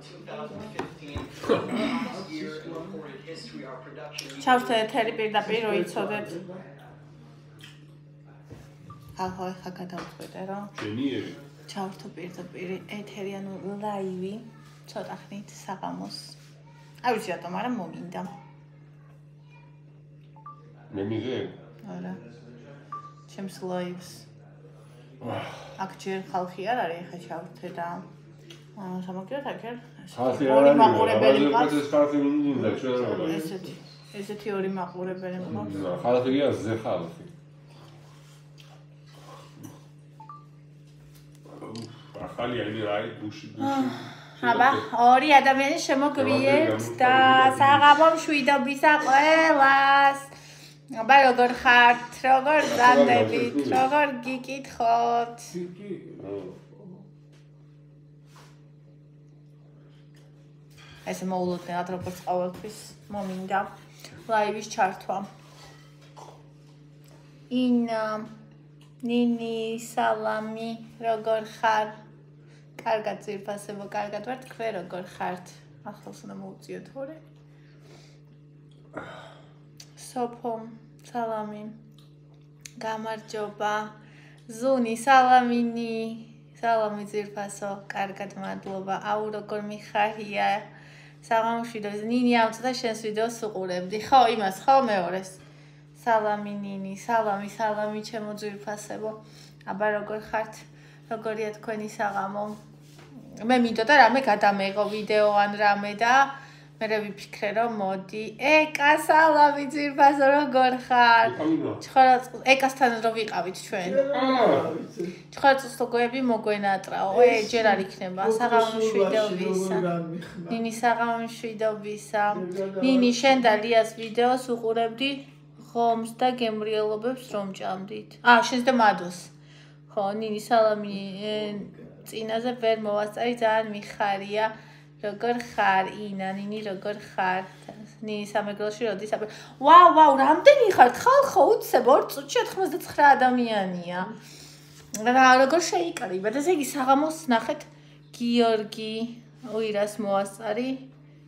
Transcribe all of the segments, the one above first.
As a model, the other was our quiz, momming down. Live is chart one. In Nini Salami, Rogor Hart, Cargat, the possible Cargat, what Querogor Hart, a host on the multitude. Sopom, Salami, Gamar Joba, Zuni Salamini, Salami Zirpaso, Cargat Madova, Aurogor Mihahia. سلام شیدوز نینی هم تو داشتن سویدوز سقوره بدی خواهیم از خواهمه ارس سلامی نینی سلامی چه مدوی پسه با ابر اگر خرد اگریت کنی سلامم من میدادارم اگدم اگا ویدیو ان رمده مروی پیکره را مادی اگه سلامی زیر پسه را اگر خرد اگه ستن را ویقاوید چون چقدر دوستو گویبی مگوی ندره اوه جراری کنم با سقامون شویده و بیسم نینی سقامون شویده و بیسم نینی شندلی از ویدیو سخوره بدید خامسته گمریلو ببس روم جام دید شنزده مدوس خان نینی سلامی این از برموستری زن میخریه رگر خر اینا نینی رگر خر نینی سمگلشی را دیسم واو واو رمده نیخرد خال خود سبار چید خمزده خره ادمیانیه Ragor Shakari, but as I Sagamos Nahet, Georgi, Oiras Moasari,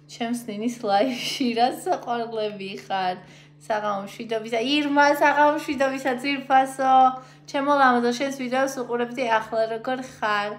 Chems Ninis life, Shiras or Levihad, Sagam Shidovisa, Irma, Sagam Shidovisa Zirfaso, Chemolam, the Shens Vidos, or of the Akla Ragor Har,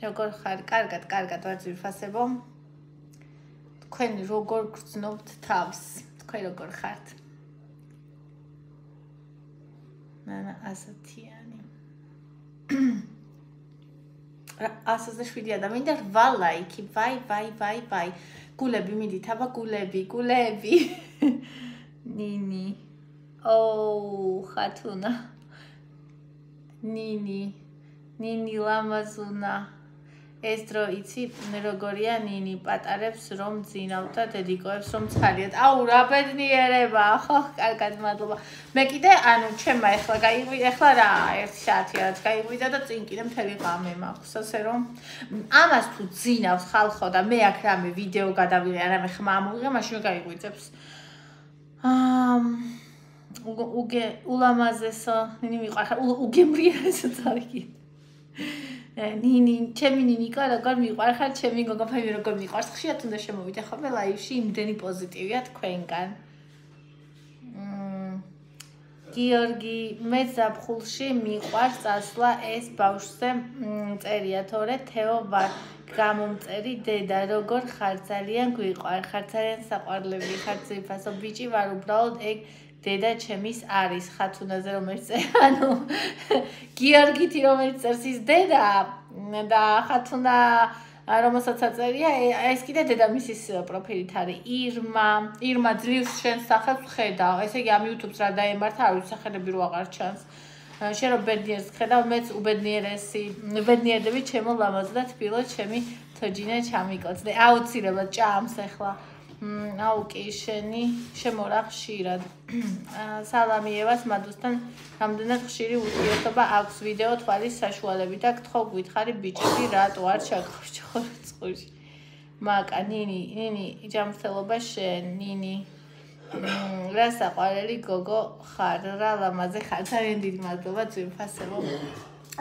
اگر خر ارگات وارزی فصل بام کن رو گرگت نوبت تابس کن اگر خرت من ازتیانیم Asas with the other window, Valai, keep by Gulebi, Miditaba Gulebi, Nini. Oh, Hatuna Nini Lamazuna Estro, it's it, Nerogoria Nini, but Arabs from Zinauta, the Goy from Harriet. Oh, Rabbit Niereba, Hoch, Alcatmadova. Make it and Chemai, like I with a Clara, shut yet, I without thinking and telegram him up. So, Serum, Amas put Zinaut, Halho, the Mea Cram, video, Gadavi, and Mamu, Ramashuga with ups. Uge Ulamazesa, Nini, Ugemri, نینی چه مینی کار کار میگوار خر چه میگم گفتم یه رقم میگوار خیاتون داشتم و بیته خب لایشی امتنی پوزیتیویت کنن گیارگی مذاب خلشی میگوار ساسلا اس باوشتم تریاتوره تهو و کامون تری دادارگر خرتالیان کویگوار خرتالیان سقار لبی خرتی پس بیچی و روبراد یک Teda chemis aris hatun azeromerciano Georgi tiromercis deda da hatuna aromasatsaria eskide deda misis proprietary Irma drius shens sakhab kheda ese am YouTube ra daemarta aris sakhebi ro agar chans shero bednieres kheda mets ubednieresi bednierdevi chemo lamazda tpilo chemi tojina chamikots de autsirevad chams ekhla اوکی شنی شمرخ شیرد سلامیه واس ما دوستان همدونه خشیری ویدیو تا با عکس ویدیو تفالی سشوالبی تک تخو گوید خری بیچی رات وارد چکوش خورت خوش ماک نینی نینی جام سلوبش نینی راست قراری گوگو خار را لامزه خاترین دید مردوبه توی فصلو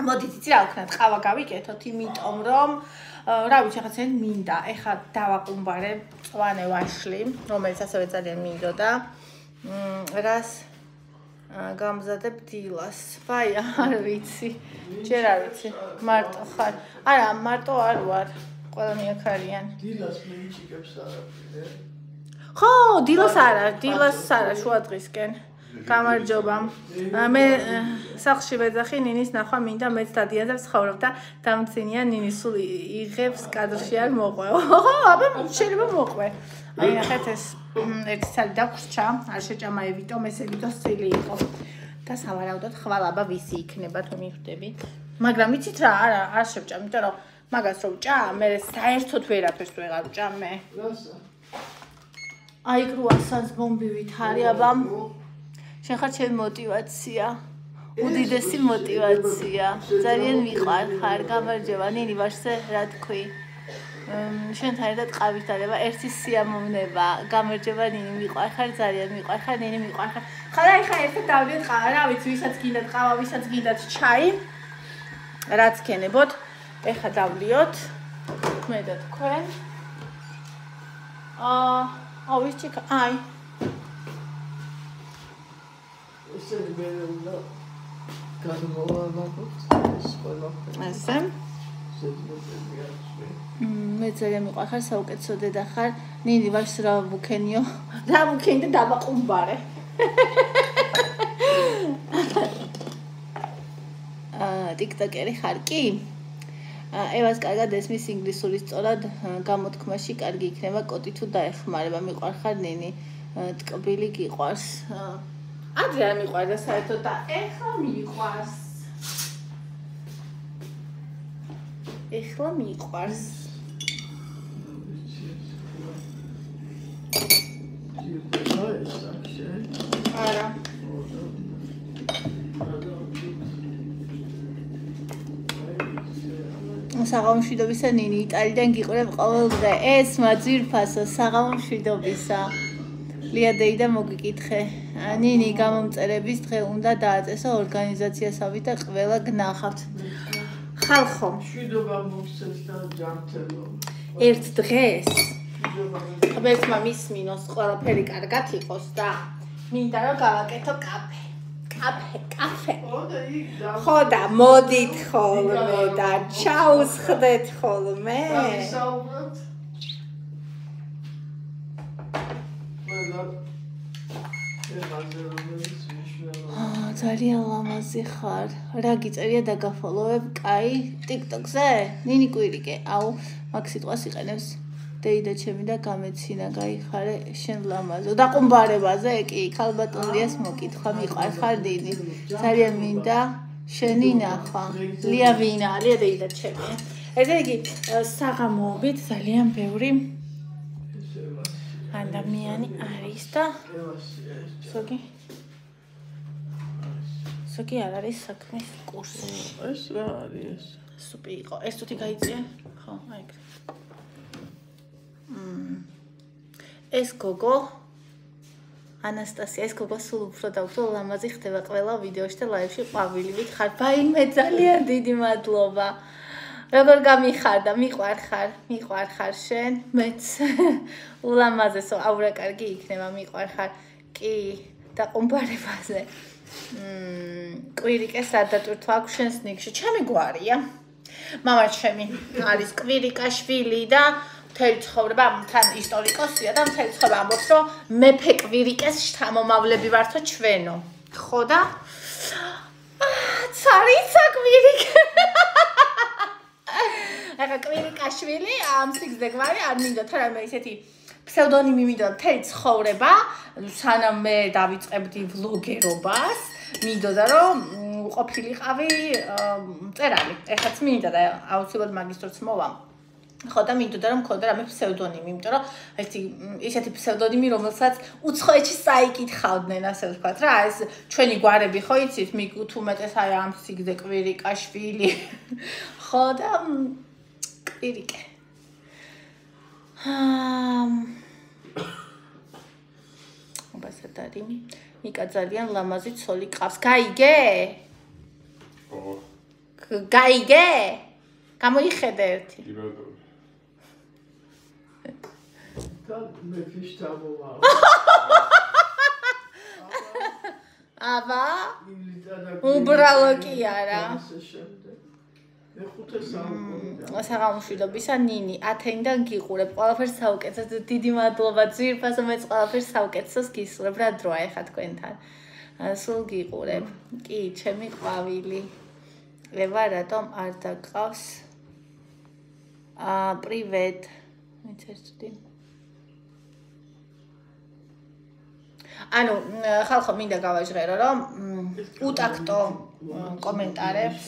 ما دیتی را کنند خواب کمی که تا تیمیت امرام را بیچه خسته میده ای خدا توقعم باره وانه واشلیم روملیت سویتالیان میداده راست გამზადე ბდილას. Ვაი, არ ვიცი. ჯერ არ ვიცი. მარტო ხარ. არა, მარტო არ ვარ. ყველანი აქ არიან. დილას მიიჭიკებს არაფერი. ხო, დილას არა, დილას არა შუა დღისკენ. გამარჯობა. მე სახლში ვეძახი ნინის ნახვა მინდა მეც დადიანზე ვცხოვრობ და დამცინია ნინი სულ იღებს კადრში არ მოყვე. ხო, აბა შეიძლება მოყვე. აი ახეთ ეს ერთი სალი დაგვრჩა, არ შეჭამა ევიტომ, ეს ევიტოს წილი იყო. და სავარაუდოდ ხვალაბა ვისი იქნება თუ მიხვდები. მაგრამ იცით რა, არა, არ შევჭამ, იმიტომ რომ მაგას რო ვჭა, მე საერთოდ ვერაფერს ვეღარ ვჭამ მე. აი კრუასანს ბომბივით არი აბა. შენ ხარ ჩემი мотиваცია. უდიდესი мотиваცია. ძალიან მიყარ ხარ, გამარჯობა. ნინი ვაშზე რა თქვი? შენთან ერთად ყავისთარება ერთი სიამოვნება გამარჯობა ნინი მიყვარხარ ძალიან მიყვარხარ ნინი მიყვარხარ ხარ აი ხა ერთად დავდეთ ყარა ვიცი ვისაც გინდათ ყავა ვისაც გინდათ ჩაი რაც გქენებოთ ეხა დავლიოთ მე და თქვენ ვიჩი აი ესე მე უნდა გადმოვა მაგას ყველა ესე მე ძალიან მიყვარხარ საუკეთესო დედა ხარ ნინი ვაშ რა მუქენიო რა მუქენი და დავაყუმბარე ტიკტოკერი ხარ კი ევას კარგად ესმის ინგლისური სწორად გამოთქმაში კარგი იქნება კოტი თუ დაეხმარება მიყვარხარ ნინი ტკბილი გიყვარს ადრე არ მიყვარდა საერთოდ და ეხლა მიყვარს ეხლა მიყვარს. არა. საღამოშვიდობისა ნინი იტალიდან გიყურებ ყოველ დღე. ეს მაძირფასო საღამოშვიდობისა. ლიადეიდა მოგიკითხე. ნინი გამომწერების დღე უნდა დააწესო ორგანიზაციასავით და ყველა გნახავთ. ხალხო შვიდობა მოგცეთ და ჯანმრთელობა. ერთ დღეს ღმერთმა მისმინოს ყველაფერი კარგად იყოს და მინდა რომ გავაკეთო კაფე. კაფე. ხო და მოდით ხოლმე და ჩაუსხდეთ ხოლმე. დავისაუბროთ. ყველა ერთად ძალიან ლამაზი ხარ. რა გიწერია დაგაფოლოვებ? კაი, TikTok-ზე? ნინი კვირიკე. აუ, მაგ სიტყვას იყენებს. დეიდა ჩემი და გამეცინა, გაიხარე შენ ლამაზო. დაყუმბარებაზე? კი, ქალბატონიას მოკითხვა, მიყარხარ დინი. ძალიან მინდა შენი ნახვა. ლია ვინა, ლია დეიდა ჩემი. ესე იგი, საღამოობით ძალიან ბევრი ადამიანი არის და ზოგი ზოგი არ არის საქმის კურსი. ეს რა არის? სუპი იყო. ეს თუთი გაიწია? ხო, აი ეგრე. ეს გოგო ანასტასია, ეს გოგო სულ უფრო და უფრო ლამაზი ხდება ყველა ვიდეოში და ლაივში ყვავილივით ხარ. ბაიმე ძალიან დიდი მადლობა. როგორ გამიხარდა? მიყვარხარ, მიყვარხარ შენ. მეც ულამაზესო, აურა კარგი იქნება, მიყვარხარ. კი, დაყუმბარებაზე. კვირიკეს რა დატვირთვა აქვს შენს ნიკში? ჩემი გვარია. მამა ჩემი არის კვირიკაშვილი და მთელი ცხოვრება თან ისტორიკოსია და მთელი ცხოვრება ამბობს, რომ მეფე კვირიკეს შთამომავლები ვართო ჩვენო. ხო და ცარიცა კვირიკე. ახლა კვირიკაშვილი ამ სიგზე გვარი არ მინდა, თორემ ისეთი ფსევდონიმი მინდა მთელი ცხოვრება, სანამ მე დავიწყებდი ვლოგერობას, მინდოდა რომ ყოფილიყავი მწერალი. ეხაც მინდა და აუცილებლად მაგისტრს მოვა. خودم میدونم کدرم پسودونیمی میتونم ایتی ایشتی پسودونیمی رو مثلا اتخای چی سایکیت خود نه نسل کتر از چونی گواره بیخواییت میگو تو مدت هایم سیگذک ویریک اشفیلی خودم کیریک بسه داریم نیکا زالیان لامازیت سولی قفص گایگه گایگه کاموی خدرتی آبا اوبرالو کیارا საღამოშვიდობის ნინი ათენიდან გიყურებ ყველაფერს საუკეთესო დიდი მადლობა ძირფასო მეც ყველაფერს საუკეთესოს გისურვებ რა დროა ეხა თქვენთან სულ გიყურებ კი ჩემი ყვავილი ევა რატომ არ დაგყავს პრივეთ მეც ერთდი ანუ ხალხო მინდა გავაჟღერო რომ უტაქტო კომენტარებს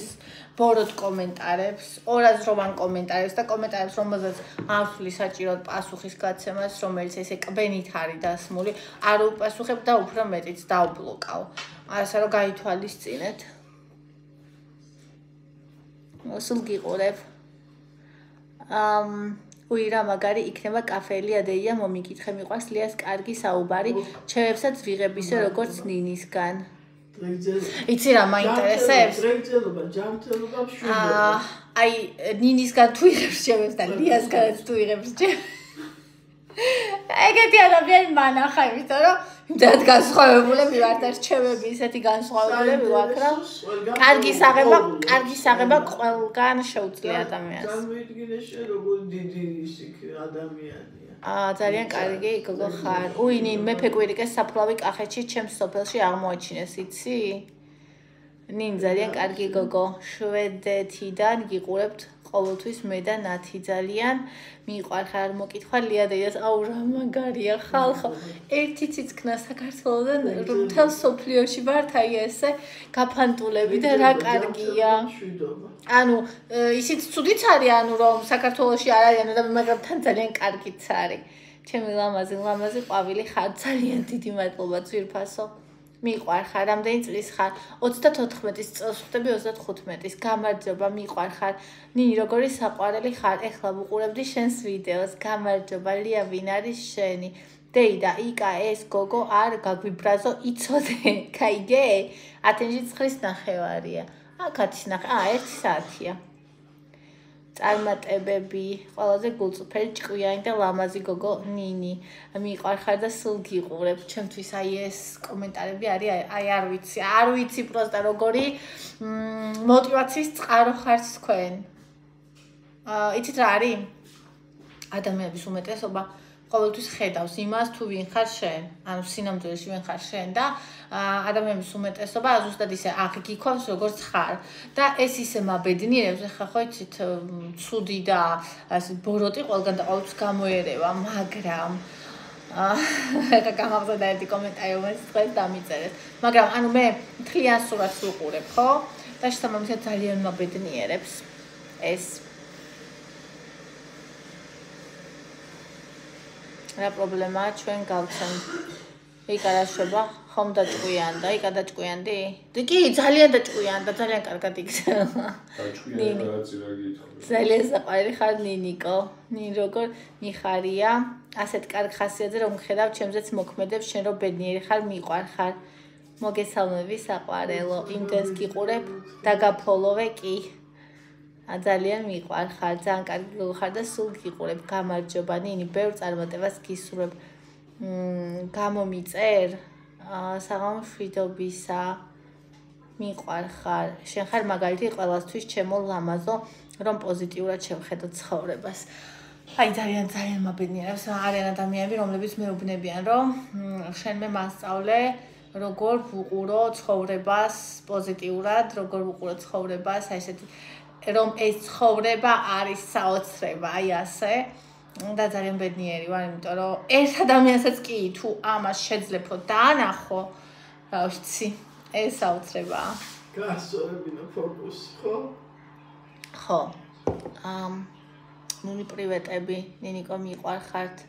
ბოროტ კომენტარებს ორაზროვან კომენტარებს და კომენტარებს რომელზეც არ ვთვლი საჭიროდ პასუხის გაცემას რომელიც ესე კბენით არის დასმული არ უპასუხებ და უფრო მეტიც დაუბლოკავ ასე რომ გაითვალისწინეთ მოსულ გიყურებ უირა მაგარი იქნება კაფელი ადეია მომიკითხე მიყვარს ლიას კარგი საუბარი ჩევებსაც ვიღებ ისე როგორც ნინისგან იცი რა მაინტერესებს დრენჯელობა ჯამთელობა შულობა აი ნინისგან თუ იღებს ჩევებს და ლიასგანაც თუ იღებს ჩევებს ეგეთი ადამიანი მანახა იმიტომ რომ იმდენად განსხვავებულები ვართ არ ჩევები ისეთი განსხვავებულები ვაქრა კარგი საღება ყველგან შეუძლია ადამიანს განვიდგინეშე როგორ დიდი ისიქ ადამიანია ძალიან კარგი გოგო ხარ უინი მეფე კვირიკეს საფლავი კახეთში ჩემს სოფელში აღმოაჩინეს იცი ნინ ძალიან კარგი გოგო შვედეთიდან გიყურებთ ყოველთვის მე და ნათი ძალიან მიყვარხარ არ მოკითხვა ლია დედას აუ რა მაგარია ხალხო ერთი ციცქნა საქართველოსთან მთელ სოფლიოში ვართ აი ესე გაფანტულები და რა კარგია ანუ ისიც ცუდიც არის ანუ რომ საქართველოსში არ არიან და მაგრამ თან ძალიან კარგიც არის ჩემი ლამაზი ყვავილი ხარ ძალიან დიდი მადლობა ძვირფასო მიყვარხარ რამდენი წლის ხარ 34 წელს ხდები 35 გამარჯობა მიყვარხარ ნინი როგორი საყვარელი ხარ ეხლა ვუყურებდი შენს ვიდეოს გამარჯობა ლია ვინ არის შენი დეიდა იკა ეს გოგო არ გაგვიბრაზო იცოდე кайგე 10:09-ია აქაც ნახე 1 საათია წარმატებები ყველაზე გულწრფელი ჭკვიანი და ლამაზი გოგო ნინი მიყვარხარ და სულ გიყურებ ჩემთვის აი ეს კომენტარები არის აი არ ვიცი პროსტა როგორი მოტივაციის წყარო ხარ თქვენ იცით რა არის ადამიანების უმეტესობა ყოველთვის ხედავს იმას თუ ვინ ხარ შენ ანუ სინამდვილეში ვინ ხარ შენ და ადამიანის უმეტესობა ზუსტად ისე აღიგიქავს როგორც ხარ და ეს ისე მაბედნიერებს ხა ხო იცით ცუდი და ასე ბოროტი ყველგან და ყოველთვის გამოერევა მაგრამ და გამახსოვდა ერთი კომენტარი რომელიც დღეს დამიწერეს მაგრამ ანუ მე მთლიან სურათს უყურებ ხო და შემამისად ძალიან მაბედნიერებს ეს რა პრობლემაა ჩვენ გავცემ იქ არაშობა ხომ დაჭკვიანდა იქ დაჭკვიანდი კი ძალიან კარგად იქნება დაჭკვიანდა რაღაცა გითხავ ძალიან საყვარელი ხარ ნინიკო ნინ როგორ მიხარია ასეთ კარგ ხასიათზე რომ ხედავ ჩემზეც მოქმედებ შენ რომ ბედნიერი ხარ მიყვარხარ მოგესალმები საყვარელო იმდენს გიყურებ დაგაფოლოვე კი ძალიან მიყვარხარ, ძალიან კარგი გიხარ და სულ გიყურებ, გამარჯობა ნინი, ბევრ წარმატებას გისურვებ. გამომიწერ საღამოშვიდობისა. მიყვარხარ. შენ ხარ მაგალითი ყველასთვის ჩემო ლამაზო, რომ პოზიტიურად შევხედო ცხოვრებას. აი ძალიან მაბედნიერებს არიან ადამიანები, რომლებიც მეუბნებიან, რომ შენ მე მასწავლე როგორ ვუყურო ცხოვრებას პოზიტიურად, როგორ ვუყურო ცხოვრებას, აი ესეთი რომ ეს ცხოვრება არის საოცრება, აი ასე და ძალიან ბედნიერი ვარ, იმიტომ რომ ერთ ადამიანსაც კი თუ ამას შეძლებო დაანახო, რა ვიცი, ეს საოცრებაა. გასწორებინა ფოკუსი, ხო? ხო. Nuni privet abi Nini komi qarxart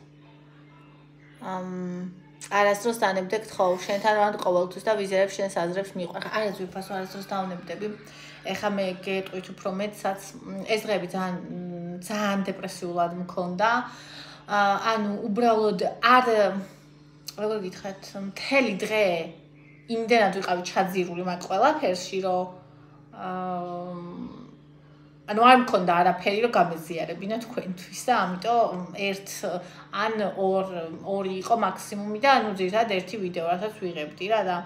arastros danebdegt ხო შენთან რამ ყოველთვის და ვიზერებ შენს აზრებს მიყვარ არაც ვიფასო არასდროს დავნებდები ეხა მე გეტყვით უფრო მეტსაც ეს დღეები ძალიან დეპრესიულად მქონდა ანუ უბრალოდ არ როგორ გითხათ მთელი დღე იმდენად ვიყავი ჩაძირული მაგ ყველაფერში რომ ანუ არ მქონდა არაფერი რომ გამეზიარებინა თქვენთვის და ამიტომ ერთ ან ორი იყო მაქსიმუმი და ანუ ზირად ერთი ვიდეო რასაც ვიღებდი რა და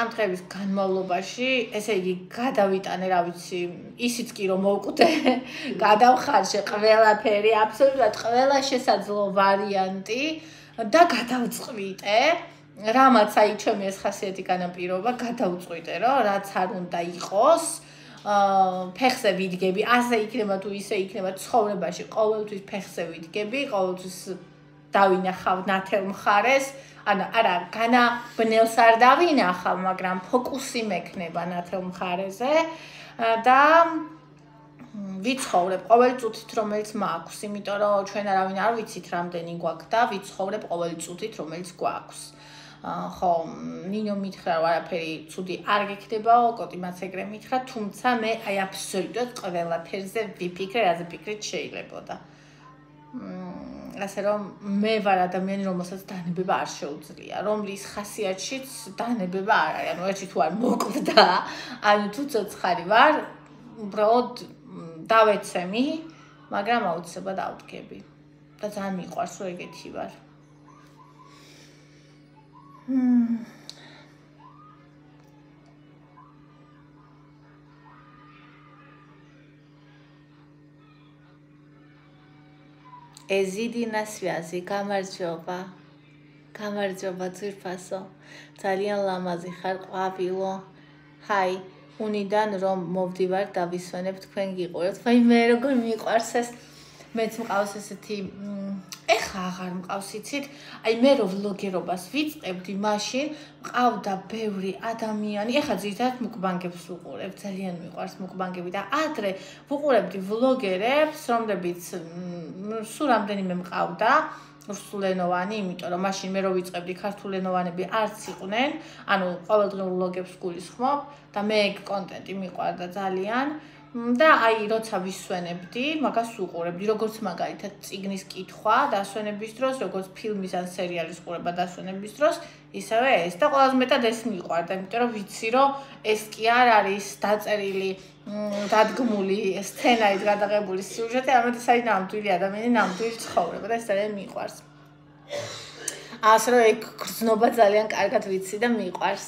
ამ დღეების განმავლობაში ესე იგი გადავიტანე რა ვიცი ისიც კი რომ მოვკვდე გადავხარშე ყველაფერი აბსოლუტურად ყველა შესაძლო ვარიანტი და გადავწყვიტე რამაც აი ჩემი ეს ხასიათი განაპირობა გადავწყვიტე რომ რაც არ უნდა იყოს ფეხზე ვიდგები, ასე იქნება თუ ისე იქნება ცხოვრებაში, ყოველთვის ფეხზე ვიდგები, ყოველთვის დავინახავ ნათელ მხარეს, ანუ არა, განაბნელს არ დავინახავ, მაგრამ ფოკუსი მექნება ნათელ მხარეზე და ვიცხოვრებ ყოველ წუთით, რომელიც მაქვს, იმიტომ რომ ჩვენ არავინ არ ვიცით რამდენი გვაქვს და ვიცხოვრებ ყოველ წუთით, რომელიც გვაქვს. ხო, ნინო მითხრა, არაფერი ცუდი არ გეკდებაო, კოტიმაც ეგრე მითხრა, თუმცა მე აი აბსოლუტურად ყველაფერზე ვიფიქრე, რაზე ფიქრით შეიძლებოდა. ასე რომ მე ვარ ადამიანი, რომელსაც დანებება არ შეუძლია, რომლის ხასიათშიც დანებება არ არის, ანუ ერთი თუ არ მოკვდა, ანუ თუ ცოცხალი ვარ, უბრალოდ დავეცემი, მაგრამ აუცილებლად დავდგები. და ძალიან მიყვარს რომ ეგეთი ვარ. Ezidi na связи, kamarjoba zirfaso, ძალიან ლამაზი ხარ ყვავილო. Hi, unidan rom მოვდივარ დავისვენებ თქვენ გიყურებთ. მე როგორ მიყვარს ეს მეც მყავს ესეთი ეხა აღარ მყავს იცით აი მე რო ვლოგერობას ვიწყებდი მაშინ მყავდა ბევრი ადამიანი ეხა ზირთად მუკბანგებს უყურებ ძალიან მიყვარს მუკბანგები და ადრე ვუყურებდი ვლოგერებს რომლებიც სულ რამდენიმე მყავდა რუსულენოვანი იმიტომ რომ მაშინ მე რო ვიწყებდი ქართულენოვანები არც იყვნენ ანუ ყოველდღიურ ვლოგებს გულისხმობ და მე ეგ კონტენტი მიყვარდა ძალიან და აი როცა ვისვენებდი, მაგას უყურებდი, როგორც მაგალითად წიგნის კითხვა დასვენების დროს, როგორც ფილმის ან სერიალის ყურება დასვენების დროს, ისევე ეს და ყველაზე მეტად ეს მიყვარდა, იმიტომ რომ ვიცი, რომ ეს კი არ არის დაწერილი, დადგმული სცენაით გადაღებული სიუჟეტი, არამედ ეს არის ნამდვილი ადამიანი, ნამდვილი ცხოვრება და ეს ძალიან მიყვარს. ასე რომ ეგ გრძნობა ძალიან კარგად ვიცი და მიყვარს.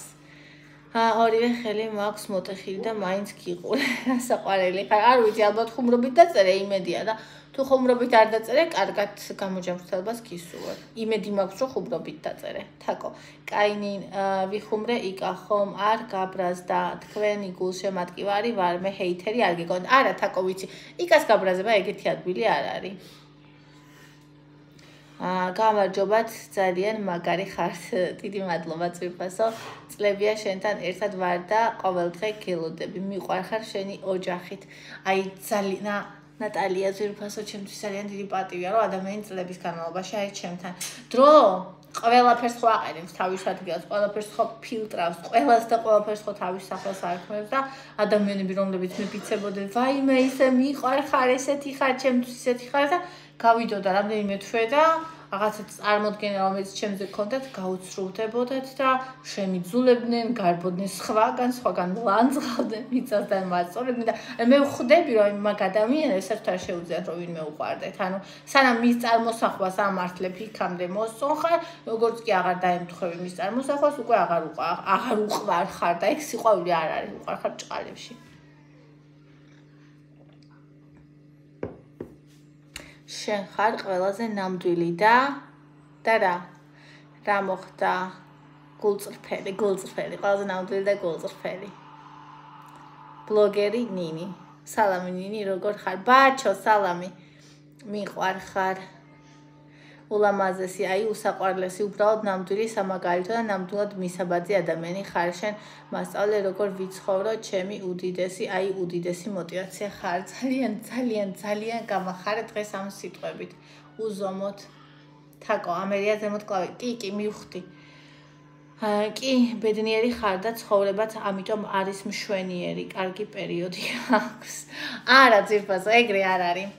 ორივე ხელი მაქვს მოტეხილი და მაინც გიყურე საყვარელი ხარ. არ ვიცი, ალბათ ხუმრობით დაწერე იმედია და თუ ხუმრობით არ დაწერე, კარგად გამოჯამრთელებას გისურვებ. იმედი მაქვს, რომ ხუმრობით დაწერე. თაკო, კაინი ვიხუმრე იკახომ არ გაბრაზდა. თქვენი გულშემატკივარი ვარ, მე ჰეითერი არ გეკონდა. არა, თაკო ვიცი, იკას გაბრაზება ეგეთი ადგილი არ არის. გამარჯობათ ძალიან მაგარი ხართ დიდი მადლობა წვიფასო წლებია შენთან ერთად ვარ და ყოველდღე გელოდები მიყვარხარ შენი ოჯახით აი ძალიან ნატალია წვიფასო ჩემთვის ძალიან დიდი პატივია რომ ადამიანი წლების განმავლობაში არის ჩემთან დრო ყველაფერს ხო აყენებს თავის ადგილას, ყველაფერს ხო ფილტრავს, ყველას და ყველაფერს ხო თავის სახელს არქმევს და ადამიანები რომლებიც მეფიცებოდნენ, ვაიმე ისე მიყვარხარ, ესეთი ხარ, ჩემთვის ესეთი ხარ და გავიდოდა რამდენიმე თვე და რაღაცა წარმოდგენა რომელიც ჩემზე გქონდათ, გაუცრუვდებოდათ და შემიძულებდნენ, გარბოდნენ სხვაგან, სხვაგან ლანძღავდნენ, მიწასთან მაწოლებდნენ და მე ვხვდები რომ მაგ ადამიანებს ერთ არ შეუძლიათ რომ ვინმე უყვარდეთ. ანუ სანამ მის წარმოსახვას ამართლებ იქამდე მოსწონხარ, როგორც კი აღარ დაემთხევი მის წარმოსახვას, უკვე აღარ უყვარხარ და ეგ სიყვარული არ არის, უყვარხარ ჭყალებში. შენ ხარ ყველაზე ნამდვილი და რა რა მოხდა გულწრფელი ყველაზე ნამდვილი და გულწრფელი ბლოგერი ნინი სალამი ნინი როგორ ხარ ბაჩო სალამი მიყვარხარ Ola mazasi ay usaqarlasi ubrad namduri samagalta namdunad misabadi adameni kharshen mas'ale rokor vitsxovra chemi udidesi ay udidesi motivatsia khar ძალიან გამახარე დღეს ამ სიტყვებით უზომოთ თაკო ამერია ზემოთ კლავი კი მივხვდი კი ბედნიერი ხარ და ცხოვრებაც ამიტომ არის მშვენიერი კარგი პერიოდი აქვს არა ძირფასო ეგრე არ არის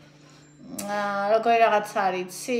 როგორი რაღაც არის ცი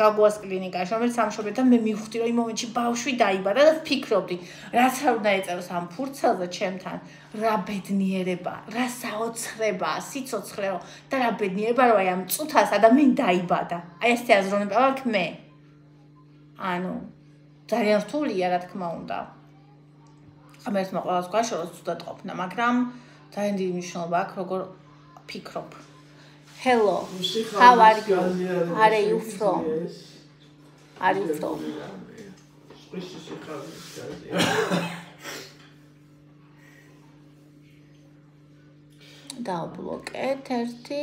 გაგუას კლინიკაში რომელიც სამშობლად და მე მივხვდი რომ იმ მომენტში ბავშვი დაიბადა და ფიქრობდი რაც არ უნდა ეწეროს ამ ფურცელზე ჩემთან რა ბედნიერება რა საოცრება სიცოცხლეო და რა ბედნიერება რომ აი ამ წუთას ადამიანი დაიბადა აი ეს აზროვნება აქ მე ანუ ძალიან რთულია რა თქმა უნდა ამერს მოყავს გაშოროს ცუდად ყოფნა მაგრამ ძალიან დიდი მნიშვნელობა აქვს როგორ ფიქრობ Hello how are you are you from დავბლოკეთ ერთი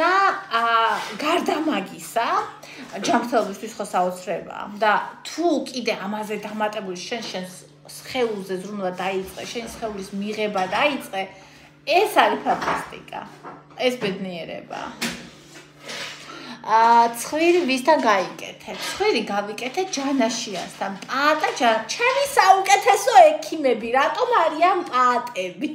და გარდა მაგისა ჯანმრთელობისთვის ხო საოცრებაა და თუ კიდე ამაზე დამატებული შენ სხეულზე ზრუნვა დაიწყე შენ სხეულის მიღება დაიწყე ეს არის ფანტასტიკა ეს ბედნიერება ცხვირი ვისთან გაიკეთე ცხვირი გავიკეთე ჯანაშიასთან პატა ჩემი საუკეთესო ექიმები რატომ არიან პატები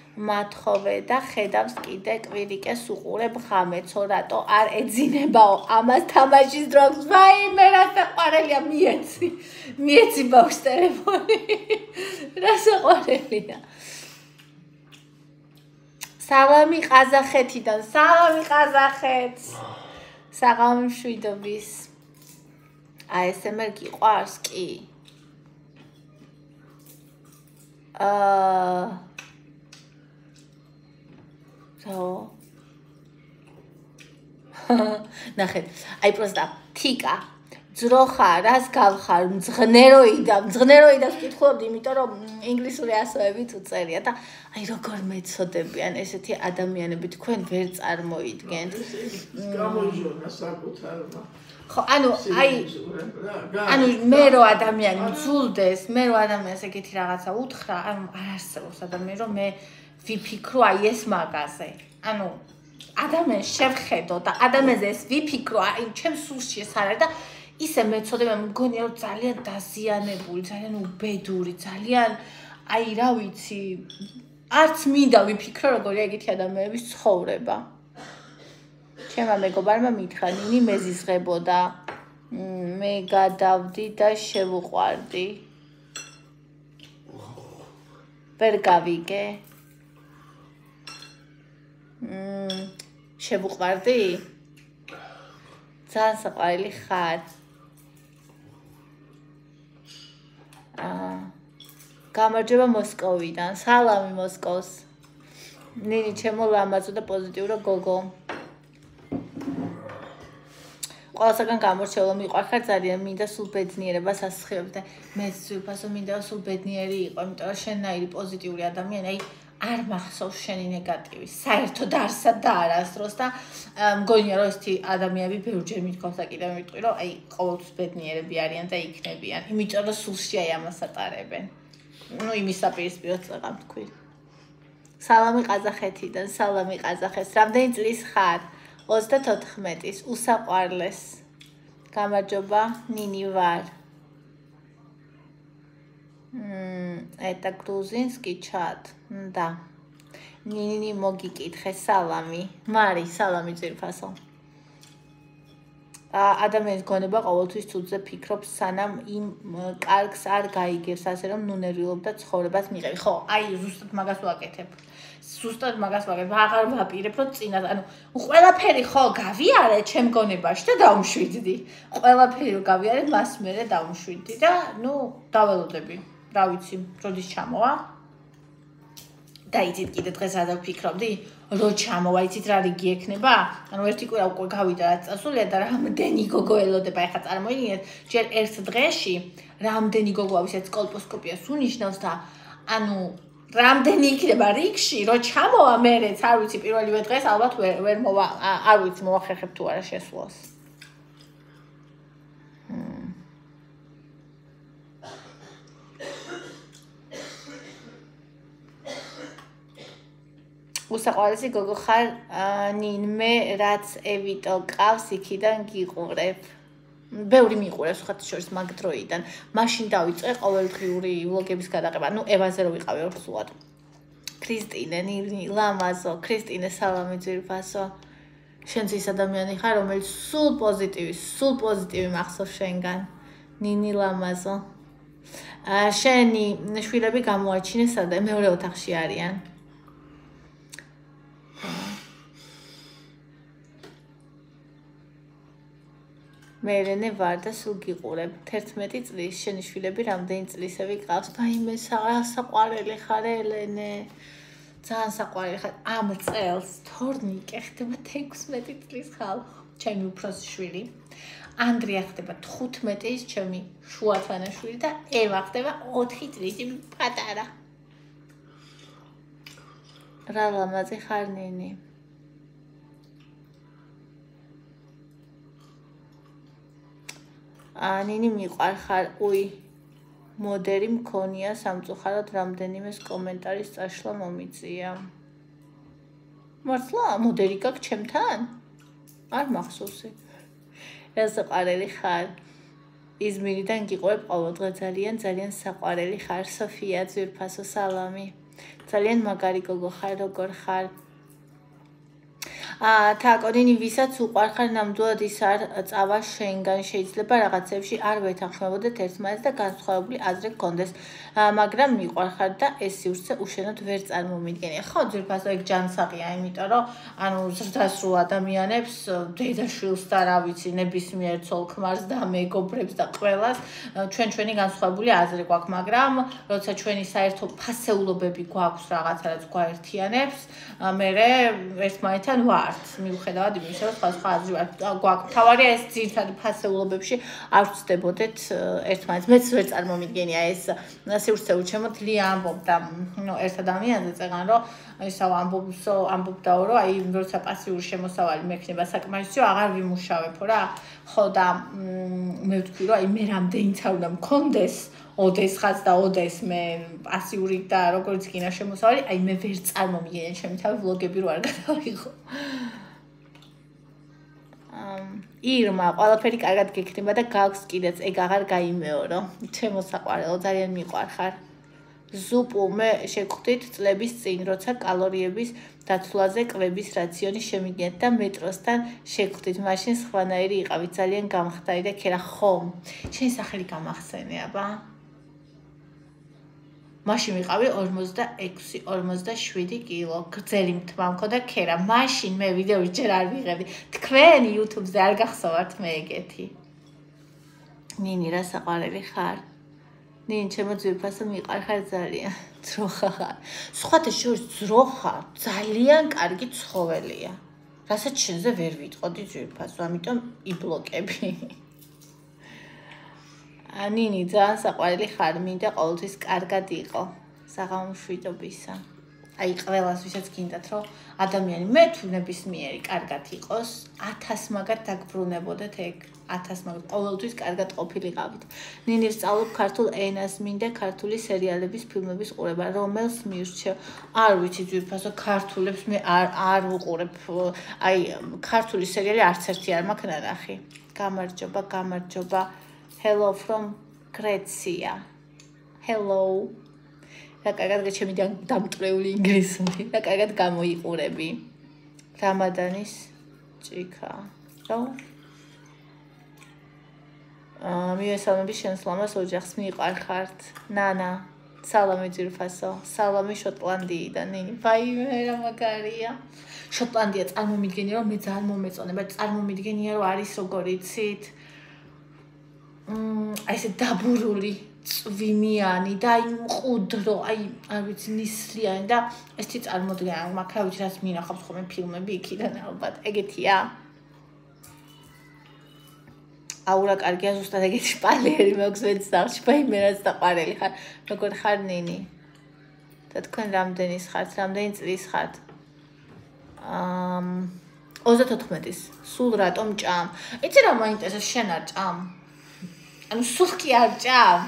მათხოვე და ხედავს კიდე კვირიკეს უყურებ ღამეცო რატო არ ეძინებაო ამას თამაშის დროს ვაიმე რა საყვარელია მიეცი ბავშ ტელეფონი რა საყვარელია სალამი ყაზახეთიდან სალამი ყაზახეთს საღამო მშვიდობის ASMR გიყვარს კი ნახეთ, აი პროსტა თიკა ძროხა რას გავხარ მძღნეროიდას ვკითხულობდი იმიტომ რომ ინგლისური ასოებით უწერია და აი როგორ მეწოდებიან ესეთი ადამიანები თქვენ ვერ წარმოიდგენთ გამოიჟონა საკუთარმა ხო ანუ მე რო ადამიანი მძულდეს მე რო ადამიანს ეგეთი რაღაცა უთხრა ანუ არ არსებობს ადამიანი რომ მე ვიფიქრო აი ეს მაგაზე ანუ ადამიანს შევხედო და ადამიანზე ეს ვიფიქრო აი ჩემს სულში ეს არის და ისე მეწოდება მგონია რომ ძალიან დაზიანებული ძალიან უბედური ძალიან აი რა ვიცი არც მინდა ვიფიქრო როგორია ეგეთი ადამიანების ცხოვრება ჩემმა მეგობარმა მითხრა ნინი მეზიზღებოდა მე გადავდი და შევუყვარდი ვერ გავიგე შევუყვარდი? ძალიან საყვარელი ხარ. გამარჯობა მოსკოვიდან. სალამი მოსკოვს. ნინი, ჩემო ლამაზო და პოზიტივრო გოგო. ყველასაგან გამორჩეულ მიყვარხარ ძალიან მინდა სულ ბედნიერება სასხებდა მეც სულფასო მინდა სულ ბედნიერი იყო იმიტომ რომ შენაირი პოზიტიური ადამიანი აი არ მახსოვს შენი ნეგატივი საერთოდ არსად და არასდროს და მგონია რომ ესეთი ადამიანები ბევრჯერ მითქვას და კიდევ მივიტყვი რომ აი ყოველთვის ბედნიერები არიან და იქნებიან იმიტომ რომ სულში აი ამას ატარებენ ну იმის საპირისპირო წეღამ თქვი სალამი ყაზახეთიდან სალამი ყაზახეთს რამდენი წლის ხარ 34-ის უსაყვარლეს გამარჯობა ნინი ვარ это грузинский чат да ნინი მოგიკითხე სალამი მარი სალამი ძირფასო ადამიანის გონება ყოველთვის ძუძზე ფიქრობს სანამ იმ კარგს არ გაიგებს ასე რომ ნუნერილობ და ცხოვრებას მიღები ხო აი ზუსტად მაგას ვაკეთებ აღარ ვაპირებ რომ წინა ანუ ყველაფერი ხო გავიარე ჩემ გონებაში და დავუმშვიდდი ყველაფერი რომ გავიარე მას მერე დავუმშვიდდი და ნუ დაველოდები რა ვიცი როდის ჩამოვა და იცით კიდე დღეს არ ვფიქრობდი რო ჩამოვა იცით რა რიგი ექნება ანუ ერთი კვირა უკვე გავიდა რა წასულია და რამდენი გოგო ელოდება ეხა წარმოიდგინეთ ჯერ ერთ დღეში რამდენი გოგო ავისაც კოლპოსკოპიას უნიშნავს და ანუ რამდენი იქნება რიგში რო ჩამოვა მეც არ ვიცი პირველივე დღეს ალბათ ვერ მოვა არ ვიცი მოახერხებ თუ არა შესვლას უსაყვარლესი გოგო ხარ ნინ მე რაც ევიტო ყავს იქიდან გიყურებ ბევრი მიყურებს ხათ შორს მაგ დროიდან მაშინ დავიწყე ყოველდღიური ვლოგების გადაყება ნუ ევანზე რო ვიყავი უბრალოდ ქრისტინე ნინი ლამაზო ქრისტინე სალამი ძირფასო შენც ის ადამიანი ხარ რომელიც სულ პოზიტივი მახსოვს შენგან ნინი ლამაზო შენი შვილები გამოაჩინეს და მეორე ოთახში არიან მერენე ვარ და სულ გიყურებ 11 წლის შენი შვილები რამდენი წლისები გყავს და მე საყვარელი ხარ ელენე ძალიან საყვარელი ხარ ამ წელს თორნიკე ხდება 16 წლის ხალხო ჩემი უფროსი შვილი ანდრია ხდება 15 ჩემი შუათანა შვილი და ევა ხდება 4 წლისი პატარა რა ლამაზი ხარ ნინი ნინი მიყვარხარ უი მოდერი მქონია სამწუხაროდ რამდენიმეს კომენტარის წაშლა მომიწია მართლა მოდერი გაქვს ჩემთან არ მახსოვს რა საყვარელი ხარ იზმირიდან გიყვებ ყოველდღე ძალიან საყვარელი ხარ სოფია ძვირფასო სალამი ძალიან მაგარი გოგო ხარ როგორ ხარ თაკონინი ვისაც უყარხარ ნამდვილად ის არ წავა შენგან შეიძლება რაღაცებში არ ვეთანხმებოდეთ ერთმანეთს და განსხვავებული აზრი გქონდეს მაგრამ მიყვარხარ და ეს სივრცე უშენოდ ვერ წარმომიდგენია ხო ძირფასო ეგ ჯანსაღია იმიტომ რომ ანუ ზრდასრულ ადამიანებს დედაშვილს და რა ვიცი ნებისმიერ ცოლ-ქმარს და მეგობრებს და ყველას ჩვენი განსხვავებული აზრი გვაქვს მაგრამ როცა ჩვენი საერთო ფასეულობები გვაქვს რაღაცა რაც გვაერთიანებს მე ერთმანეთთან ვარ მიუხედავად იმისა, რომ სხვადასხვა აზრი გვაქვს. თავარია ეს ძირითადი ფასეულობებში არ ვწდებოდეთ ერთმანეთს. მეც ვერ წარმომიდგენია ეს სივრცე უჩემო თლიან ამბობდა. ნუ ერთ ადამიანზე წეგან რომ ისევ ამბობდაო რომ აი როცა პასიური შემოსავალი მექნება საკმარისიო აღარ ვიმუშავებო რა. ხო და მე ვთქვი რომ აი მე რამდენი თავდა მქონდეს ოდესღაც და ოდეს მე პასიური და როგორც კი ნა შემოსავალი, აი მე ვერ წარმომიდგენია ჩემი თავი ვლოგები რო არ გადავიღო. ირმა, ყველაფერი კარგად გექნება და გაქვს კიდეც ეგ აღარ გაიმეორო. ჩემო საყვარელო, ძალიან მიყვარხარ. ზუპუ მე შეგხვდით წლების წინ, როცა კალორიების დაცვლაზე კვების რაციონი შემიგნეთ და მეტროსთან შეგხვდით. მაშინ სხვანაირი იყავით, ძალიან გამხდარი და ქერა ხომ. შენი სახელი გამახსენე, აბა? მაშინ ვიყავი 56-57 კილო. გრძელი მთმა მქონდა ქერა. მაშინ მე ვიდეოს ჯერ არ ვიღებდი. თქვენ YouTube-ზე არ გახსოვართ მე ეგეთი. ნინი რა საყვარელი ხარ? ნინი ჩემო ძვირფასო მიყარხარ ძალიან. ძროხა ხარ. სხვათა შორის ძროხა ძალიან კარგი ცხოველია. გასაჩინზე ვერ ვიტყოდი ძვირფასო, ამიტომ იბლოკები. Nini, ძალიან საყვარელი ხარ, მინდა ყოველთვის კარგად იყო საღამოშვიდობისა. Აი, ყველას ვისაც გინდათ, რომ ადამიანი მე თუ ნებისმიერი კარგად იყოს, 1000 მაგად დაგბრუნებოდეთ ეგ, 1000 მაგად ყოველთვის კარგად ყოფილიყავით. Nini, სწავლობ ქართულ ენას, მინდა ქართული სერიალების, ფილმების ყურება, რომელს მიურჩევ? არ ვიცი, ძვირფასო, ქართულებს მე არ ვუყურებ. Აი, ქართული სერიალი არც ერთი არ მაქვს ნანახი. გამარჯობა, გამარჯობა. Hello from Grecia. Hello. Რა კარგად ჩემიდან დამტრეული ინგლისური. Რა კარგად გამოიყურები. რამადანის ჭიქა. რა? მივესალმები შენს ლამაზ ოჯახს, მიყვარხართ. ნანა, სალამი ძირფასო. სალამი შოტლანდიიდან. ნინი, ვაიმე რა მაგარია. შოტლანდია წარმომიდგენია, რომ მე ძალიან მომეწონება. წარმომიდგენია, რომ არის როგორ იცით. I said daburuli, vimiani, daim udro, I would nislia and that I sit almost young, my couch has me a half home film, a big kid and all, but I get ya. Aura Argasus that I get Spanish remarks with such by minutes that Parel had no good hard Nini. That can Ramden is hard, Ramden is hard. Also, Totmetis, Sulrat om jam. It's a moment as a shenat jam. I'm sorry, I'm jam.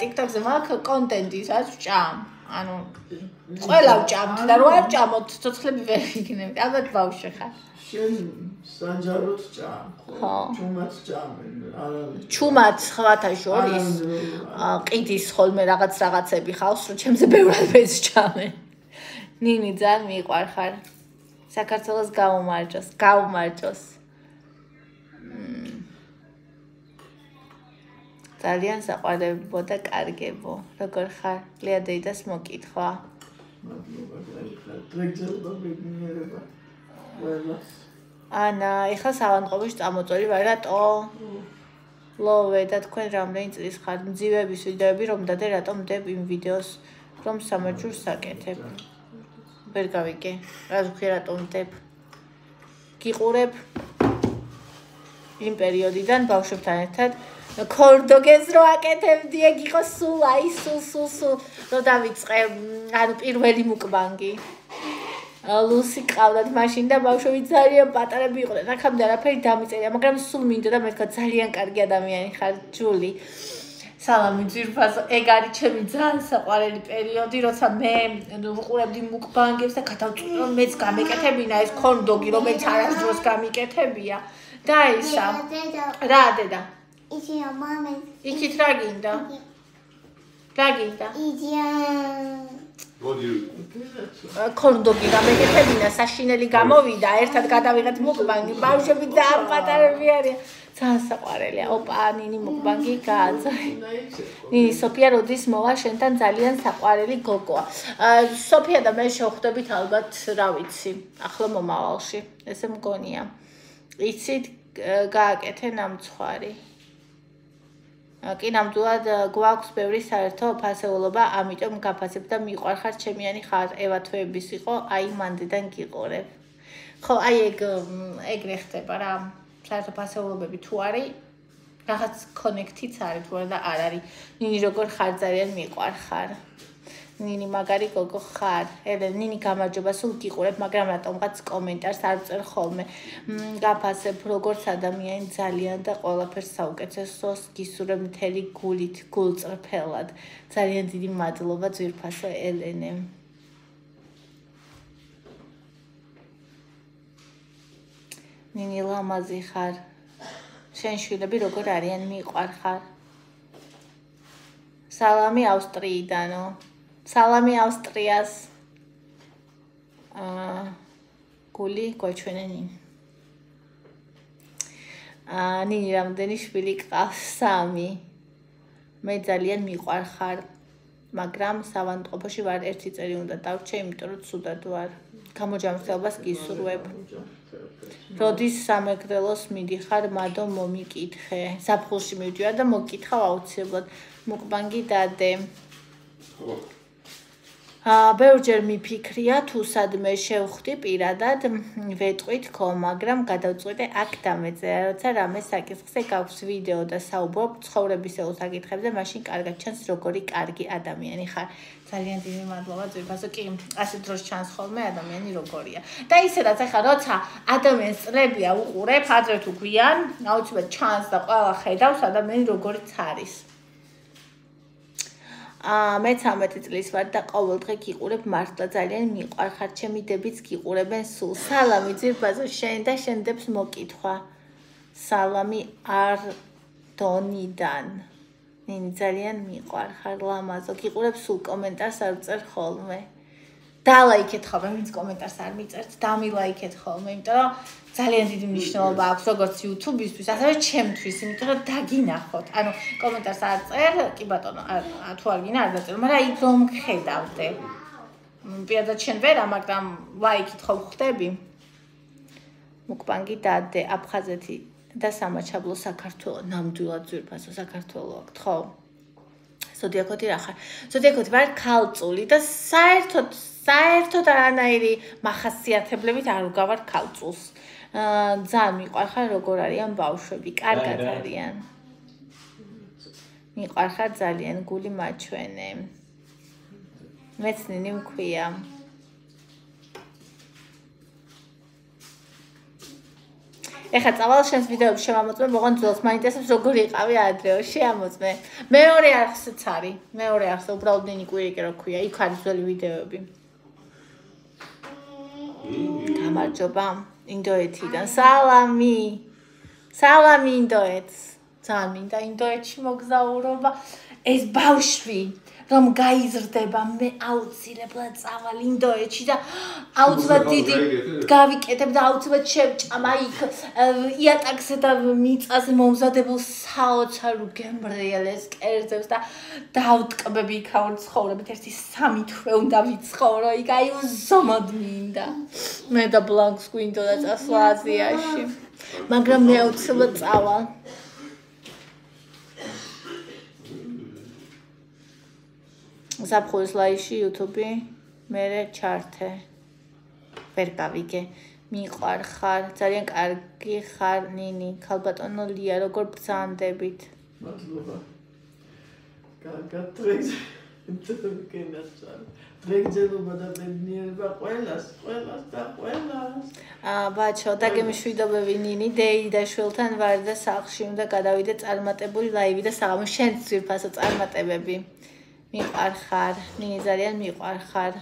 TikTok's a market content is as jam. I know. Well, jam. There were jam, but totally very ignorant. I'm not voucher. She's Sanjarot jam. Too much jam. Too much. What I sure is. It is whole me ragats ragats a big house. So, James Beverly is jam. Nini, jam me, Warhar. Sakartelos Gaumarchos. Gaumarchos. ძალიან საყვარლებოდა კარგებო. Როგორ ხარ? ლეა დედას მოკითხვა. ანა, ეხლა სავანყობში წამოწოლი ვარ რატო? ლოვე და თქვენ რამდენი წლის ხართ? მძივების ვიდეოები რომ დადე რატომ დებ იმ ვიდეოს რომ სამაჯურს საკეთებ? ვერ გავიგე. რა ვქი რატომ დებ? გიყურებ იმ პერიოდიდან ბავშვებთან ერთად. Kordoges rocket, the Gicosul, I so, no damage, and Pirwelli Mukbangi. Lucy crowded machine, the Bolshevitarian pattern, and I come there, I pay damage, and I'm going soon into the Metzalian Cargadami and her Julie. Salamizir was a garichemizans, a period, some men, and the Mukbang gives a catapult, makes comic at every nice corndog, you know, makes us comic at every year. Dice, It's your mama. It's Draginda. Draginda. It's your. What do you? Kondogi. I make a dinner. Sashineli Gamovi. I started gathering mukbang. Bauche with that, but I really. Tansa Parele. Opa, Nini mukbangi cards. Nini Sopia Rodis Movash and Tanzalian Sapareli Cocoa. Sopia the mesh of the bit Albert Ravitsi. Ahlomoma Walshi. Esemgonia. It's it gag at an amtswari. კინამდვილად გვაქვს ბევრი საერთო ფასეულობა, ამიტომ გაფასებ და მიყვარხარ ჩემიანი ხარ, ევა თვეების იყო, აი მანდიდან გიყურებ. ხო, აი ეგრე ხდება რა, საერთო ფასეულობები თუ არის, რაღაც კონექტიც არის თუ არა და არ არის. ნინი როგორ ხარ, ძალიან მიყვარხარ. Nini magari გოგო ხარ. ელე ნინი გამარჯობა, სულ გიყურებ, მაგრამ რატომღაც კომენტარს არ წერ ხოლმე. გაფასებ როგორც ადამიანი ძალიან და ყველაფერს საუკეთესოს გისურვებ მთელი გულით, გულწრფელად. ძალიან დიდი მადლობა ძვირფასო ელენე. ნინი ლამაზი ხარ. შენ შვილები როგორ არიან, მიყვარხარ. სალამი ავსტრიიდანო. Salami Austrias. Guli Kochunenin. Nini Ramdeni Shvili Qavsami. Me ძალიან მიყვარხარ, მაგრამ სავანტყოფოში ვარ 1 წელი უნდა დავჭე, იმიტომ რომ ცუდად ვარ. Გამოჯამრთელებას გისურვებ. Როდის სამეგრელოს მიდიხარ, მადო მომიკითხე. საფხულში მივდივარ და მოგკითხავ აუცილებლად. მუკბანგი დადე. Berger mi pikria tu sadme shevkhti piradad vetqvit ko magram gadavtzqvide ak damedze rotsa rame sakitsqse gaps video da saubrob tsxovrebiseul sakitkhebze mashin kargat chans rogori kargi adamiani khar ძალიან დიდი მადლობა ძვირფასო კი ასე დროს ჩანს ხოლმე ადამიანი როგორია და ისე რაც ახლა როცა ადამიანს წლებია უყურებ ადრე თუ გვიან აუცილებლად ჩანს და ყველა ხედავს ადამიანი როგორიც არის მე 13 წლის ვარ და ყოველდღე გიყურებ მართლა ძალიან მიყვარხარ ჩემი დებიც გიყურებენ სულ სალამი ძვირფასო შენ და შენდებს მოკითხვა სალამი არტონიდან Nini ძალიან მიყვარხარ ლამაზო გიყურებ სულ კომენტარს არ წერ ხოლმე დალაიქეთ ხოლმე ვინც კომენტარს არ მიწერთ დამილაიქეთ ხოლმე იმიტომ რომ ძალიან დიდი მნიშვნელობა აქვს როგორც YouTube-ისთვის ასევე ჩემთვის იმიტომ რომ დაგინახოთ ანუ კომენტარს არ წერ კი ბატონო თუ არ გინდა არ დაწერო მაგრამ იქ რომ ხედავდე პირადად შენ ვერ მაგრამ ლაიქით ხოლმე ხდები მუკბანგი დადე აფხაზეთი და სამაჩაბლო საქართველო ნამდვილად ძვირფასო საქართველო აქვს ხო ზოდიაკოთი რა ხარ ზოდიაკოთი ვარ ქალწული და საერთოდ არანაირი მახასიათებლებით არ ვგავარ ქალწულს ძალიან მიყვარხარ როგორ არიან ბავშვები კარგად არიან მიყვარხარ ძალიან გული მაჩვენე მეც ნინი მქვია ეხა წავალ შენს ვიდეოებს შევამოწმე მოღონ ძველს მაინტერესებს როგორი იყავი ადრეოში ამოწმე მეორე არხსაც არის მეორე არხზე უბრალოდ ნინი კვირიკე რო ქვია იქ არის ძველი ვიდეოები გამარჯობა ინდოეთიდან სალამი ინდოეთს ძალიან მინდა ინდოეთში მოგზაურობა ეს ბავშვი რომ გაიზრდება მე აუცილებლად წავალ ინდოეთში და აუცილებლად დიდი გავიკეთებ და აუცილებლად შევჭამ აი იქ იატაკზე და მიწაზე მომზადებულ საოცარულ გემრიელეს კერძებს და დავტკბებ იქაურ ცხოვრებით ერთი 3 თვე უნდა ვიცხოვრო იქ აი უზომოდ მინდა მე და ბლანკს გვინდოდა წასვლა აზიაში მაგრამ მე აუცილებლად წავალ Zapros laishi YouTube mere charte verkavike miqarkhar ძალიან კარგი ხარ ნინი ქალბატონო ლია როგორ ბრძანდებით მადლობა გაგტრეგჯელობა და ბედნიერება ყველას ბაჩო დაგემშვიდობები ნინი დეი და შვილთან ვარ და სახლში უნდა გადავიდე წარმატებული ლაივი და საღამო შენ ძვირფასო წარმატებები მიყვარხარ, ნინი ძალიან მიყვარხარ.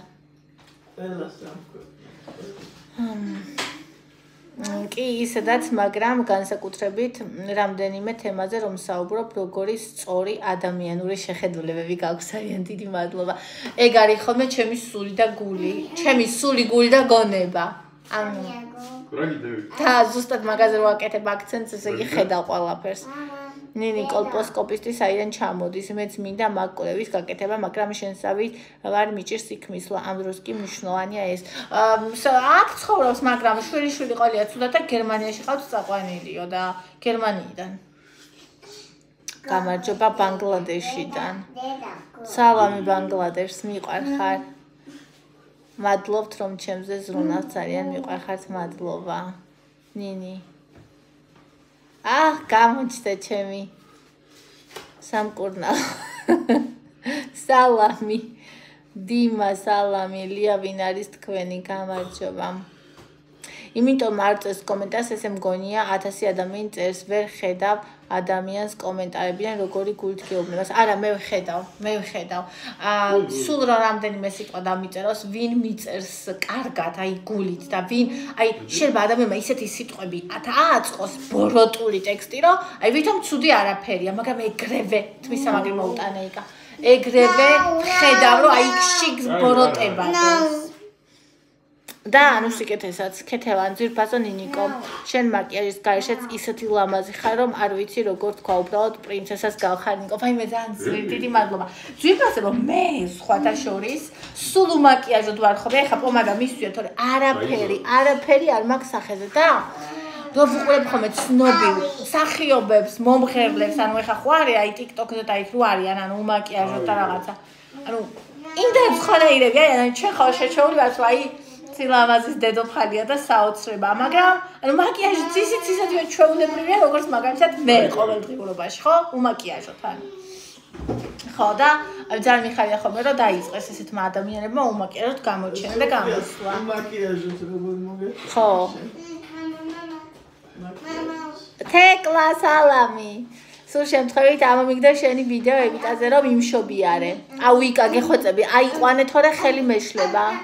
კი, ისედაც, მაგრამ განსაკუთრებით რამდენიმე თემაზე რომ საუბრობ, როგორი სწორი ადამიანური შეხედულებები გაქვს ძალიან დიდი მადლობა. ეგ არის ხოლმე ჩემი სული და გული, ჩემი სული, გული და გონება. ანუ რა გიდევი? და ზუსტად მაგაზე რომ აკეთებ აქცენტს, ესე იგი ხედავ ყველაფერს. ნინი კოლპოსკოპისტის აიდან ჩამოდის მეც მინდა მაკვლევის გაკეთება მაგრამ შენსავით ვარ მიჭირს იქ მისვლა ამ დროს კი მნიშვნელოვანია ეს აქ ცხოვრობს მაგრამ შვილი ყოლია ცუდა და გერმანიაში ყავს წაყვანილიო და გერმანიიდან გამარჯობა ბანგლადეშიდან სალამი ბანგლადეშს მიყვარხარ მადლობთ რომ ჩემზე ზრუნავთ ძალიან მიყვარხართ მადლობა ნინი Ах, გამოჩნდა ჩემი სამკურნალო. სალამი. დიმა სალამი, ლია ვინ არის თქვენი? გამარჯობა. იმიტომ არ წეს კომენტარს, ესე მგონია 1000 ადამიანი წერს, ვერ ხედავ ადამიანს კომენტარებიდან როგორი გულით გეუბნებას. არა, მე ვხედავ. სულ რა რამდენიმე სიტყვა დამიწეროს, ვინ მიწერს კარგად, აი გულით და ვინ, აი შეიძლება ადამიანმა ისეთი სიტყვები ააწყოს ბოროტული ტექსტი, რომ აი ვითომ ცუდი არაფერია, მაგრამ ეგრევე თვის ამაგრე მოუტანე იქა. ეგრევე ხედავ, რომ აი შიგს ბოროტებად. და ანუ სიკეთესაც ქეთევან ძირფასო ნინიკო შენ მაკიაჟის გარშეც ისეთი ლამაზი ხარ რომ არ ვიცი როგორ თქვა უბრალოდ პრინცესას გავხარ ნიკო აი მე ძალიან დიდი მადლობა ძირფასო რომ მე სხვათა შორის სულ უმაკიაჟოდ ვარ ხო ეხა პომადა მისვია თორე არაფერი არ მაქვს სახეზე და რომ ვუყურებ ხოლმე ცნობილ მსახიობებს მომღერლებს ანუ ეხა ხო არის აი TikTok-ზე და იქ რო არიან ანუ უმაკიაჟოდ და რაღაცა ანუ Indeed, Korea. Yeah, and so I'm trying to make this video because I don't should be at it. A week ago, I wanted to really miss Leba.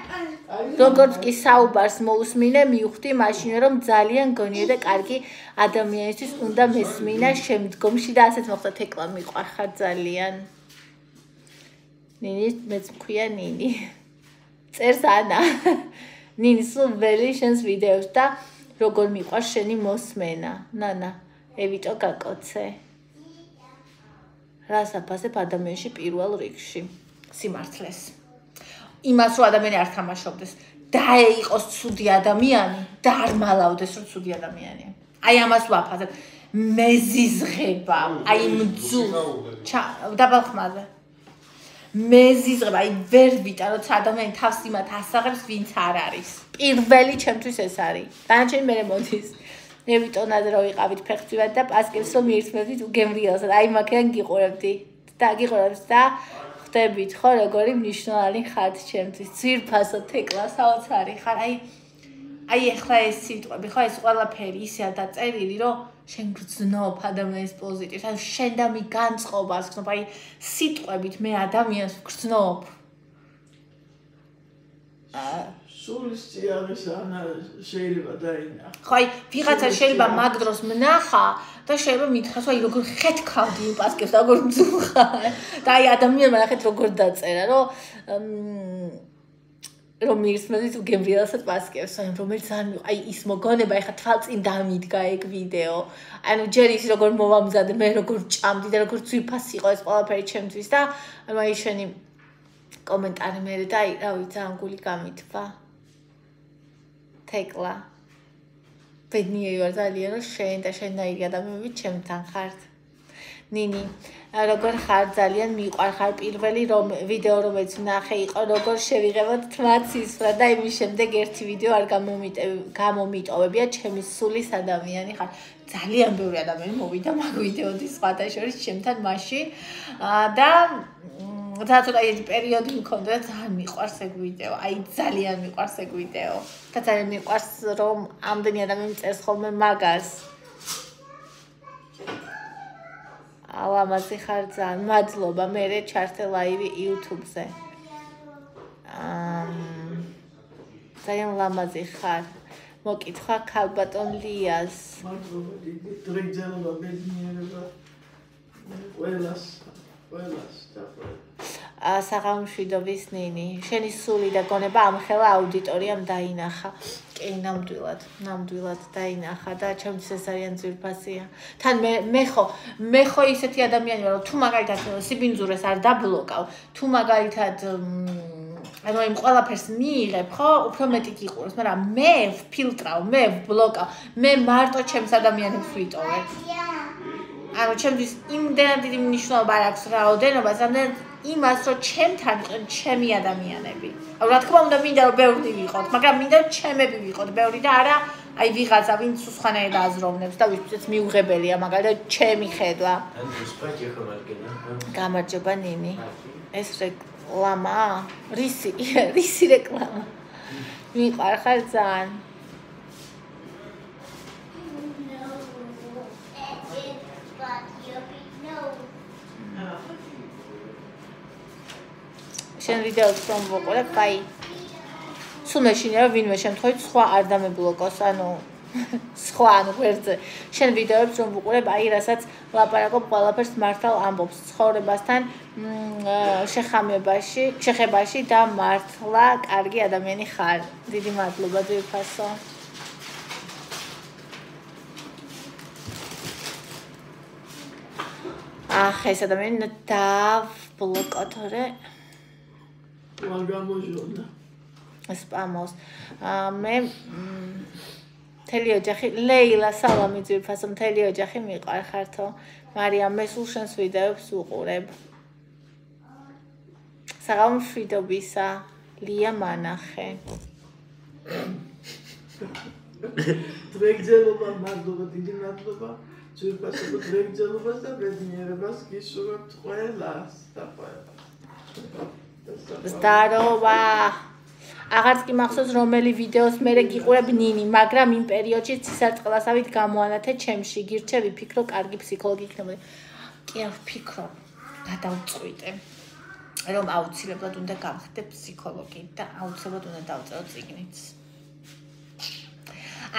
Dogot is Saubers, most mina, Mukti, Machinerum, Zalian, Gonudak, Arki, Adamiatis, Unda, Miss Mina, Shemd, come she does it not to take on me or her Zalian. Nini, Miss Quia Nini. Cersana Nini's relations with Delta, Rogon Mikosheni, most mena, Nana, Evito Kakotse. Rasa passe padameshi pirval rikshi simartles imas ro adameni ar tamashabdes da iqos tsudi adamiani darmalavdes ro tsudi adamiani ai amas vapazet mezizgheba ai mzu daba khmaze mezizgheba ai ver vita rots adameni tavs imat asaqebs vinc ar aris pirveli chemtvis es ari danchen mere modis ნევიტონად რო იყავით ფეხწივად და პასკებს რომ ერთმანეთით უგემრიელსად. აი მაგან გიყურებდით და გიყურებთ და ხვდებით ხო როგორი მნიშვნელოვანი ხართ ჩემთვის. ძირფასო თეკლასაოც არის ხარ. აი ახლა ეს სიტყვები ხო ეს ყველაფერი ისეა დაწერილი რომ შენ გრძნობ ადამიანის პოზიტივს. ან შენ და მი განწყობას გრძნობ. აი სიტყვებით მე ადამიანს გრძნობ. სულსი არის ანა შეიძლება დაინა. ხაი, ვიღაცა შეიძლება მაგდროს მნახა და შეიძლება მითხას, აი როგორ ხეთქავდი იმ პასკებს, როგორ მძუხარ. და აი ადამიანმა ნახეთ როგორ დაწერა, რომ მირსმენით უგემრიელსად პასკებს, რომელიც აი ის მოგონება, ეხა თვალწინ დამიდგა ეგ ვიდეო. ანუ ჯერ ის როგორ მოვამზადე, მე როგორ ჭამდი და როგორ ძვირფასი იყო ეს ყველაფერი ჩემთვის და აი შენი კომენტარი მე და აი რა ვიცი ძალიან გული გამითვა თეკლა ბედნიერი ვარ ძალიან რომ შენ და შენაირი ადამიანები ჩემთან ხართ ნინი როგორ ხარ ძალიან მიყვარხარ პირველი რომ ვიდეო რომელიც ნახე იყო როგორ შევიღებოთ თმაც ისრა და იმის შემდეგ ერთი ვიდეო არ გამომიტოვებია ჩემი სულის ადამიანი ხარ ძალიან ბევრი ადამიანი მოვიდა მაგ ვიდეოთი სხვადასხვა ჩემთან მაშინ და that's what I did. Period. We can't do it. I'm not going to video. I'm not going to video. That's why I'm not going to. I'm doing it. I'm not going magas. I'm not going to live YouTube. I'm not going to. Mokit khakal but only as. საღამოში დობის ნინი შენი სული და გონება ამხელა აუდიტორიამ დაინახა კი ნამდვილად დაინახა და ჩემთვის ეს ძალიან ძვირფასია თან მე ხო ისეთი ადამიანი ვარ რომ თუ მაგალითად სიბინძურეს არ დაბლოკავ თუ მაგალითად ანუ იმ ყველაფერს მიიღებ ხო უფრო მეტი გიყურს მაგრამ მე ვფილტრავ მე ვბლოკავ მე მარტო ჩემს ადამიანებს ვიტოვებ ანუ ჩემთვის იმდენად დიდი მნიშვნელობა არ აქვს რაოდენობას, რამდენად იმას, რომ ჩემთან ჩემი ადამიანები. აუ რა თქმა უნდა, მინდა რომ ბევრი ვიყოთ, მაგრამ მინდა ჩემები ვიყოთ, ბევრი და არა აი ვიღაცა, ვინც უცხოანაირად აზროვნებს და ვისწრებს მიუღებელია, მაგალითად, ჩემი ხედვა. გამარჯობა ნინი. ეს რეკლამა, რისი რეკლამა. მიყვარხარ ძალიან. შენ ვიდეოებს რომ ვუყურებ, აი სულ მეშინია ვინმე შემთხვევით სხვა არ დამებლოკოს, ანუ სხვა ანუ გვერდზე. შენ ვიდეოებს რომ ვუყურებ, აი რასაც ლაპარაკობ, ყველაფერს მართალ ამბობს ცხოვრებასთან, შეხებაში და მართლა კარგი ადამიანი ხარ. დიდი მადლობა ძვირფასო. ახ, ეს ადამიანი დავბლოკოთ რა. Magamojoda. Spamos. Me telio jahi Leila salami dzirfasam telio jahi miqar kharto. Mariam mesul shens videops uqureb. Sarah Frida Bisa Lia Manache. Trek Jeloba Madova Dinatova, to pass the Trek Jeloba, the Brazilian Rabaski Sugar Twela Stapa. Starova. Agars ki maxsus romeli videos mere giqureb nini magram im periodchi tsartqlasavit gamoanate chemshi girchevi fikro kargi psikologi iknebodi ki ar fikro gadavtqvite rom autsileblad unda gamxte psikologi da autsileblad unda davtzerot tsignits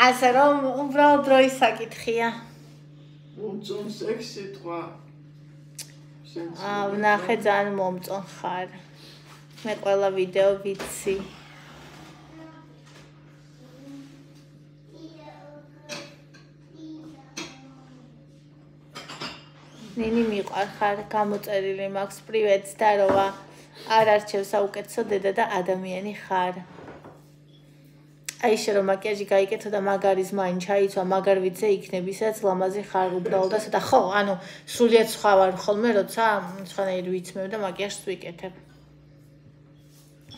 ase rom ubrao drois sakitkhia momtson seks sitqva avnaxe ძალიან მომწონ ხარ მე ყველა ვიდეო ვიცი Nini მიყვარხარ გამოწერილი მაქვს პრივეტს და როა არ არჩევს საუკეთესო დედა და ადამიანი ხარ აი შე რომ მაკიაჟი გაიკეთო და მაგარის მაინ ჩაიცვა მაგარ ვიცე იქნები სადაც ლამაზი ხარ უბრალოდ ასე და ხო ანუ სულიად სხვა ვარ ხოლმე როცა სხვანაირად ვიცმევ და მაკიაჟს ვიკეთებ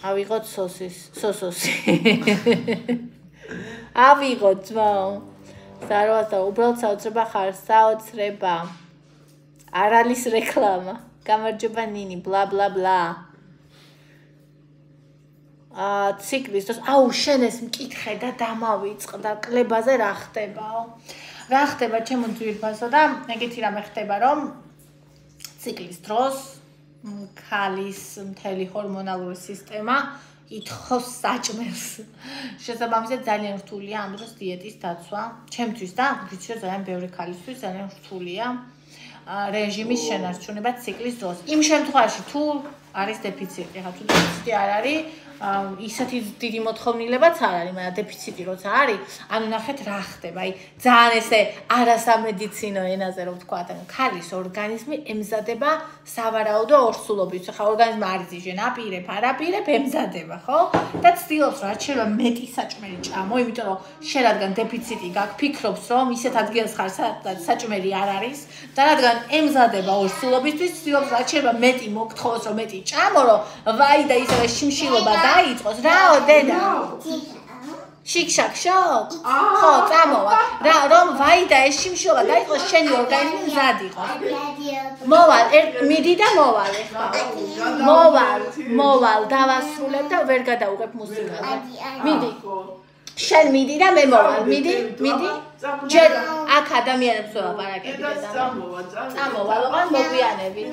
ავიღოთ სოსისი ავიღოთ ვაუ ზაროა უბრალოდ საოცრება ხარ საოცრება Aralis reklama. Kamarjoba Nini. Bla bla bla. Ciklistos. Au shenes mkitxe da damavitskda klebaze ra xteba. Ra xteba chemo dzirbaso da egeti rame xteba rom ciklis dros kalis მთელი ჰორმონალური სისტემა ითხოვს საჭმელს. Შესაბამისად ძალიან რთულია ამ დროს დიეტის დაცვა. Ჩემთვის და ვიცი ძალიან ბევრი ქალისთვის ძალიან რთულია. Რეჟიმის შენარჩუნება ციკლის დროს. Იმ შემთხვევაში თუ არის დეფიციტი, ხა თუ დეფიციტი არ არის, ისეთი დიდი მოთხოვნილებაც არ არის, მაგრამ დეფიციტი როცა არის, ანუ ნახეთ რა ხდება. აი, ძალიან ესე არასამედიცინო ენაზე რომ თქვა, ანუ ქალის ორგანიზმი ემზადება სავარაუდო ორსულობით. ხა ორგანიზმი არ იზიჟენ, აპირებ, არაპირებ, ემზადება, ხო? და ცდილობს რა შეიძლება მეტი საჭმელი ჭამო, იმიტომ რომ შენ რადგან დეფიციტი გაქვს, ფიქრობს რომ ისეთ ადგილს ხარ, სადაც საჭმელი არ არის და რადგან ემზადება ორსულობისთვის, ცდილობს რა შეიძლება მეტი მოგთხოვოს, რომ მეტი ჭამო, რომ ვაი და ისე შიმშილობა დაიწყოს რა დედა შიქშაკ შოკ ხო წამოვა რა რომ ვაიდა ეს შიმშილობა დაიწყოს შენი ორგანიზმი მზად იყოს მოვალ მიდი და მოვალ ხა მოვალ დავასრულებ და ვერ გადაუღებ მუსიკაზე მიდი შენ მიდი და მე მოვალ მიდი ჯერ აქ ადამიანებს ველაპარაკები და წამოვალ მოგვიანებით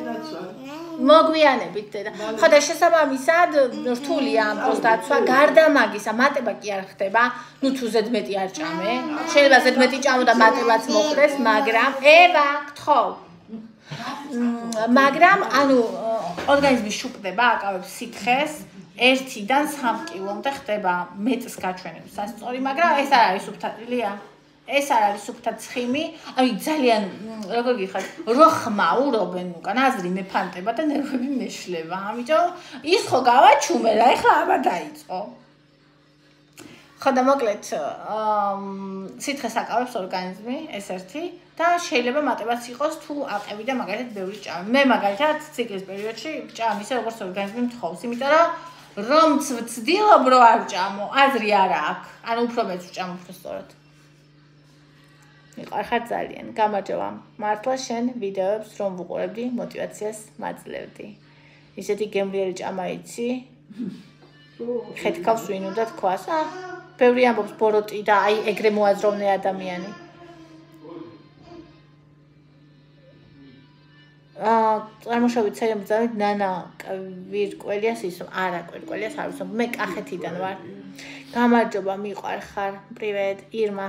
მოგვიანებით დედა. ხო და შესაბამისად რთულია ამ დროს დაცვა გარდა მაგისა, მატება კი არ ხდება. ნუ თუ ზედმეტი არ ჭამე. შეიძლება ზედმეტი ჭამო და მატებაც მოხდეს, მაგრამ ევა გთხოვ. მაგრამ ანუ ორგანიზმი შუპდება, აკავებს სითხეს. 1-დან 3 კილომდე ხდება მეტს გაჩვენებს. სასწორი, მაგრამ ეს არ არის უბთარილია. ეს არ არის უფრო ცხიმი, აი ძალიან როგორ გიხარ, რო ხმაურობენ უკან, აზრი მეფანტება და ნერვები მეშლება. ამიტომ ის ხო გავაჩუმე რა, ეხლა აბა დაიწყო. ხო და მოკლედ, სითხეს აკავებს ორგანიზმი, ეს ერთი და შეიძლება მატებაც იყოს თუ აყევი და მაგალითად ბევრი ჭამი. მე მაგალითად ციკლის პერიოდში ჭამი ისე როგორც ორგანიზმი მთხოვს, იმიტომ რომ რომც ვცდილობ რო არ ჭამო, აზრი არ აქვს, ან უფრო მეც ვჭამ უფრო სწორად. მიყარხარ ძალიან. გამარჯობა. მართლა შენ ვიდეოებს რომ ვუყურებდი, мотиваციას მაძლევდი. ისეთი გემრიელი ჭამა იცი? ხეთქავს ვინ უნდა თქვას? ბევრი ამბობს ბოროტი და აი ეგრე მოაზროვნე ადამიანი. წარმოშობით ძალიან მძავით ნანა ვირკველიას ის არა კვირკველიას არ ვიცი მე კახეთიდან ვარ გამარჯობა მიყარხარ პრივეტ ირმა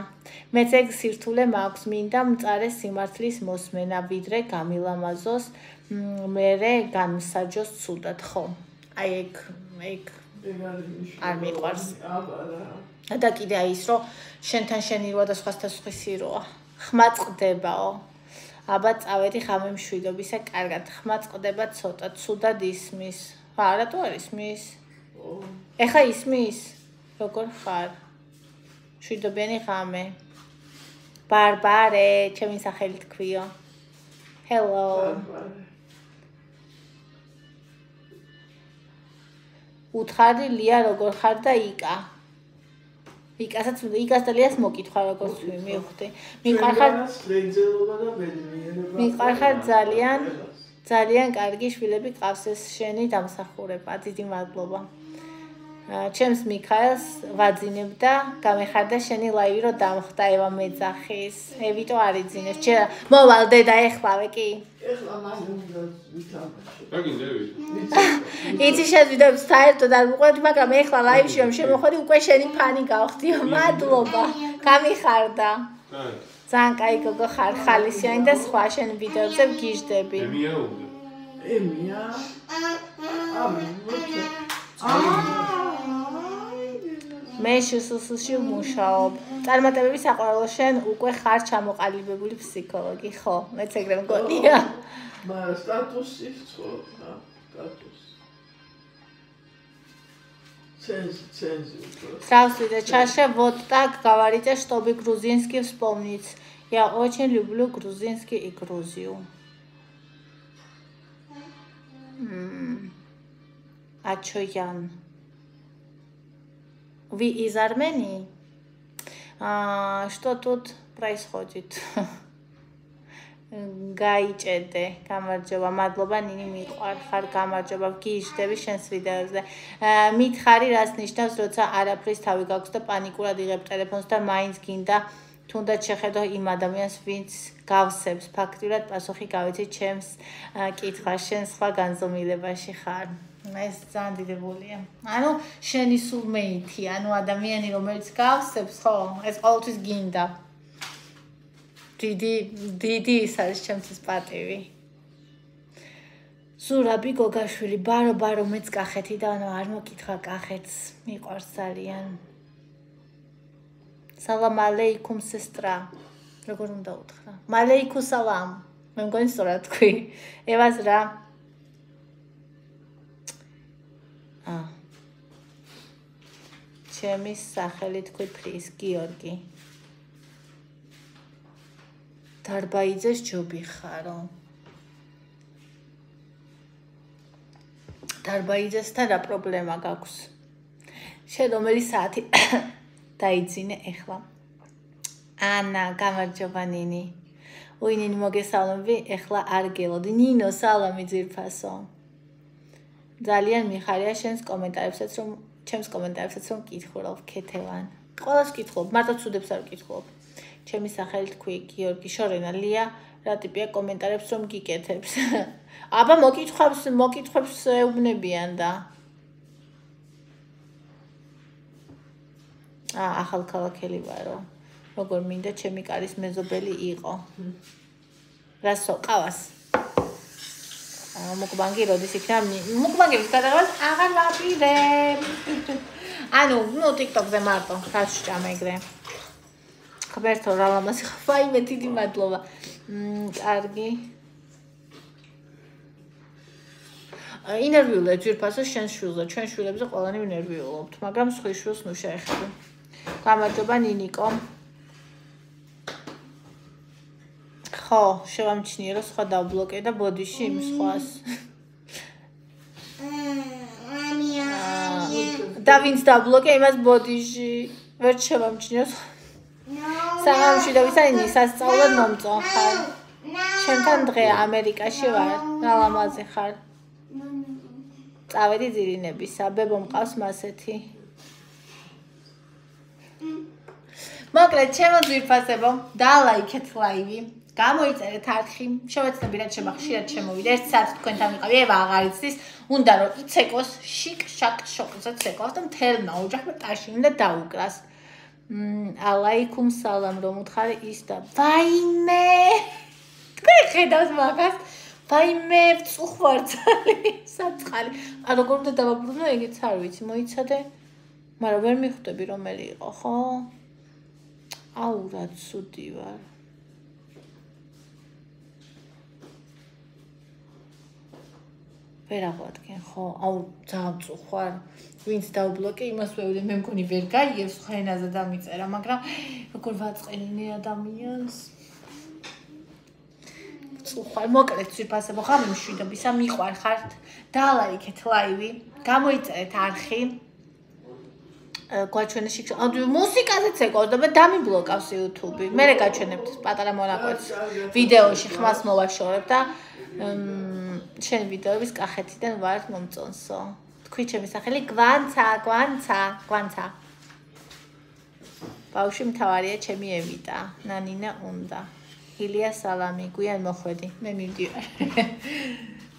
მეც ეგ სირთულე მაქვს მინდა მწარე სიმართლის მოსმენა ვიდრე გამილამაზოს მერე განსაჯოს ცუდად ხო აი ეგ არ მიყვარს და კიდე აი ის რომ შენთან შენირვა და სხვასთან სხვისიროა ხმა წდებაო აბა წავედი ხამე მშვიდობისა კარგად ხმა წდება ცოტა ცუდად ისმის არა თუ არის მის ეხა ისმის როგორ ხარ მშვიდობიანი ხამე ბარბარე ჩემი სახელი თქვიო hello Uthari lia rogor harta ika. Because the less mock it for a costume. Mikar had Zalian Gargish will be classes Sheni Damsahore, Patitin Vadlova. Chems Mikhails, Vadzinibda, Kamehada Sheni Lairo Dam Taiva made Zahis, Evito Arizin, a chair, Moval de Daech Pavaki. It is as with style to that what Makamehla life, she am sure what you question in panic out your Madlova, Kamiharda. Thank I go hard, Halician, the squash and videos of Gish Debbie. Meshes Susu Mushab. Tarmatavisa Oroshen, Uke Harchamo Alibuli psychology. Ho, let's take them go here. My status is so status. Здравствуйте. Чаще вот так говорите, чтобы грузинский вспомнить. Я очень люблю грузинский и Грузию. А чё Ян? Вы из Армении? Что тут происходит? Gaitete, Kamarjova, Madloba, Nini, or her Kamarjova, Kish, Divisions with us. Meet Harry Rasnishtas, Rota, Ara Priest, Havigox, the Panicula, the Reptiliponsta, Mines, Kinda, Tunda Chehedo, Imadamians, Vince, Gavseps, Pactulat, Pasohi Cavity, Chems, Kate Fashions, Faganzomile, Vashihar. Nice Sandy the volume. I know Shani Sumate, I know Adamian, Romer's Gavseps, so it's always Ginda. Didi such chances pattery. Surabi Gogashuli Baro meets Gahetida no Armokitra Gahets, Mik or Salian. Salam aleikum, Sistra. Malaiku salam. I'm going to Ratqui. Evasra. Ah. Chemis Sahelit could please, Georgi. Tarbaizes Chobi Haro Tarbaizes Tara Problema Gakus Shedomelisati Taizine Echla Anna Gamar Giovannini Uinin Moge Salomvi Echla Argelo Dinino Salamizir Fason Dalian Mihariashens Commentary from Chems Commentary from Kithorov Ketevan Kolas Kithorov Mata Sudepsar Kithorov ჩემი სახელით თქვი გიორგი შორენალია რა ტიპია კომენტარებს რომ გიკეთებს აბა მოკითხებს ეუბნებიან და ახალქალაქელი ვარო როგორ მინდა ჩემი კარის მეზობელი იყო რასო ყავას მოკბანგი როდის იქნა მოკბანგების გადაღებას აღარ ვაპირებ ანუ ნუ TikTok-ზე მარტო რას ჭამეგრე Roberto Ralamas, five metri di Madlova. Argi. Interview lecture passes Shenshula, Chenshula, the colony interview. Magam Swishus, no share. Kamatobaninikom. Ho, Shavam Chiniros had a block at the body shims was. Davin's double game as body she. Where Shavam Chiniros? Сагам შედავისანი სასწავლად მომწვავ ხარ. Ჩემთან დღე ამერიკაში ვარ. რალამაზე ხარ. წავედი ძირინებისა, ბებო მყავს მასეთი. მოკლედ, ჩემო ძვირფასებო, დალაიქეთ ლაივი. გამოიწერეთ არხი. შევეცნებინათ შემახშირად შემოვიდეთ. ერთ საათს თქვენთან ვიყავი, ევა აღარ იცის. უნდა რომ იცეკოს შიკ-შაკ-შოკზე ცეკავს და მთელმა ოჯახმა ტაში უნდა დაუკრას. Alaikum salam Romutari Ista. Vaime Credas Magas. Vaime Suhwartali Satkali. I don't go to the Bruno and it's Harwich. Moitsade Maravermich to be Romeli. Oho Aurat Sudivar. Vera what can ho out town to war. Windstar blockade must be the Memconi Verga, yes, Hain as a damage Aramagra, a curvat and near Damians. So, why mock at Supas of Ham should be some equal heart, Dala, get lively, Come with Tarhim. Question six on the music as it goes, the dummy block of YouTube. America Chenept, Patalamonaco video, she must know a short video is a head and white monson. So, creature is a helic guanta. Paushim Tawaria Chemi Evita, Nanina Unda, Hilia Salami, Guyan Mohodi, Memidio.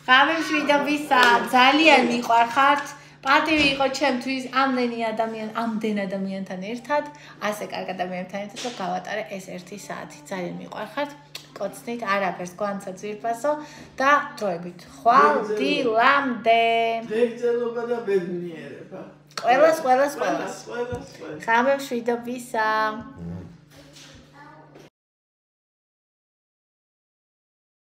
Having with a visa, Tali and Mikwart. Party we got chem to his Amden Adamian Tanirtad, as a Gagadamian Tanit to Kawatara SRT Sad, Italian Mikwart, Cotsnit, Arabers, Quanta Zirpaso, Da Troibit, Hual di Lamde. Well, as well. Come and treat the visa.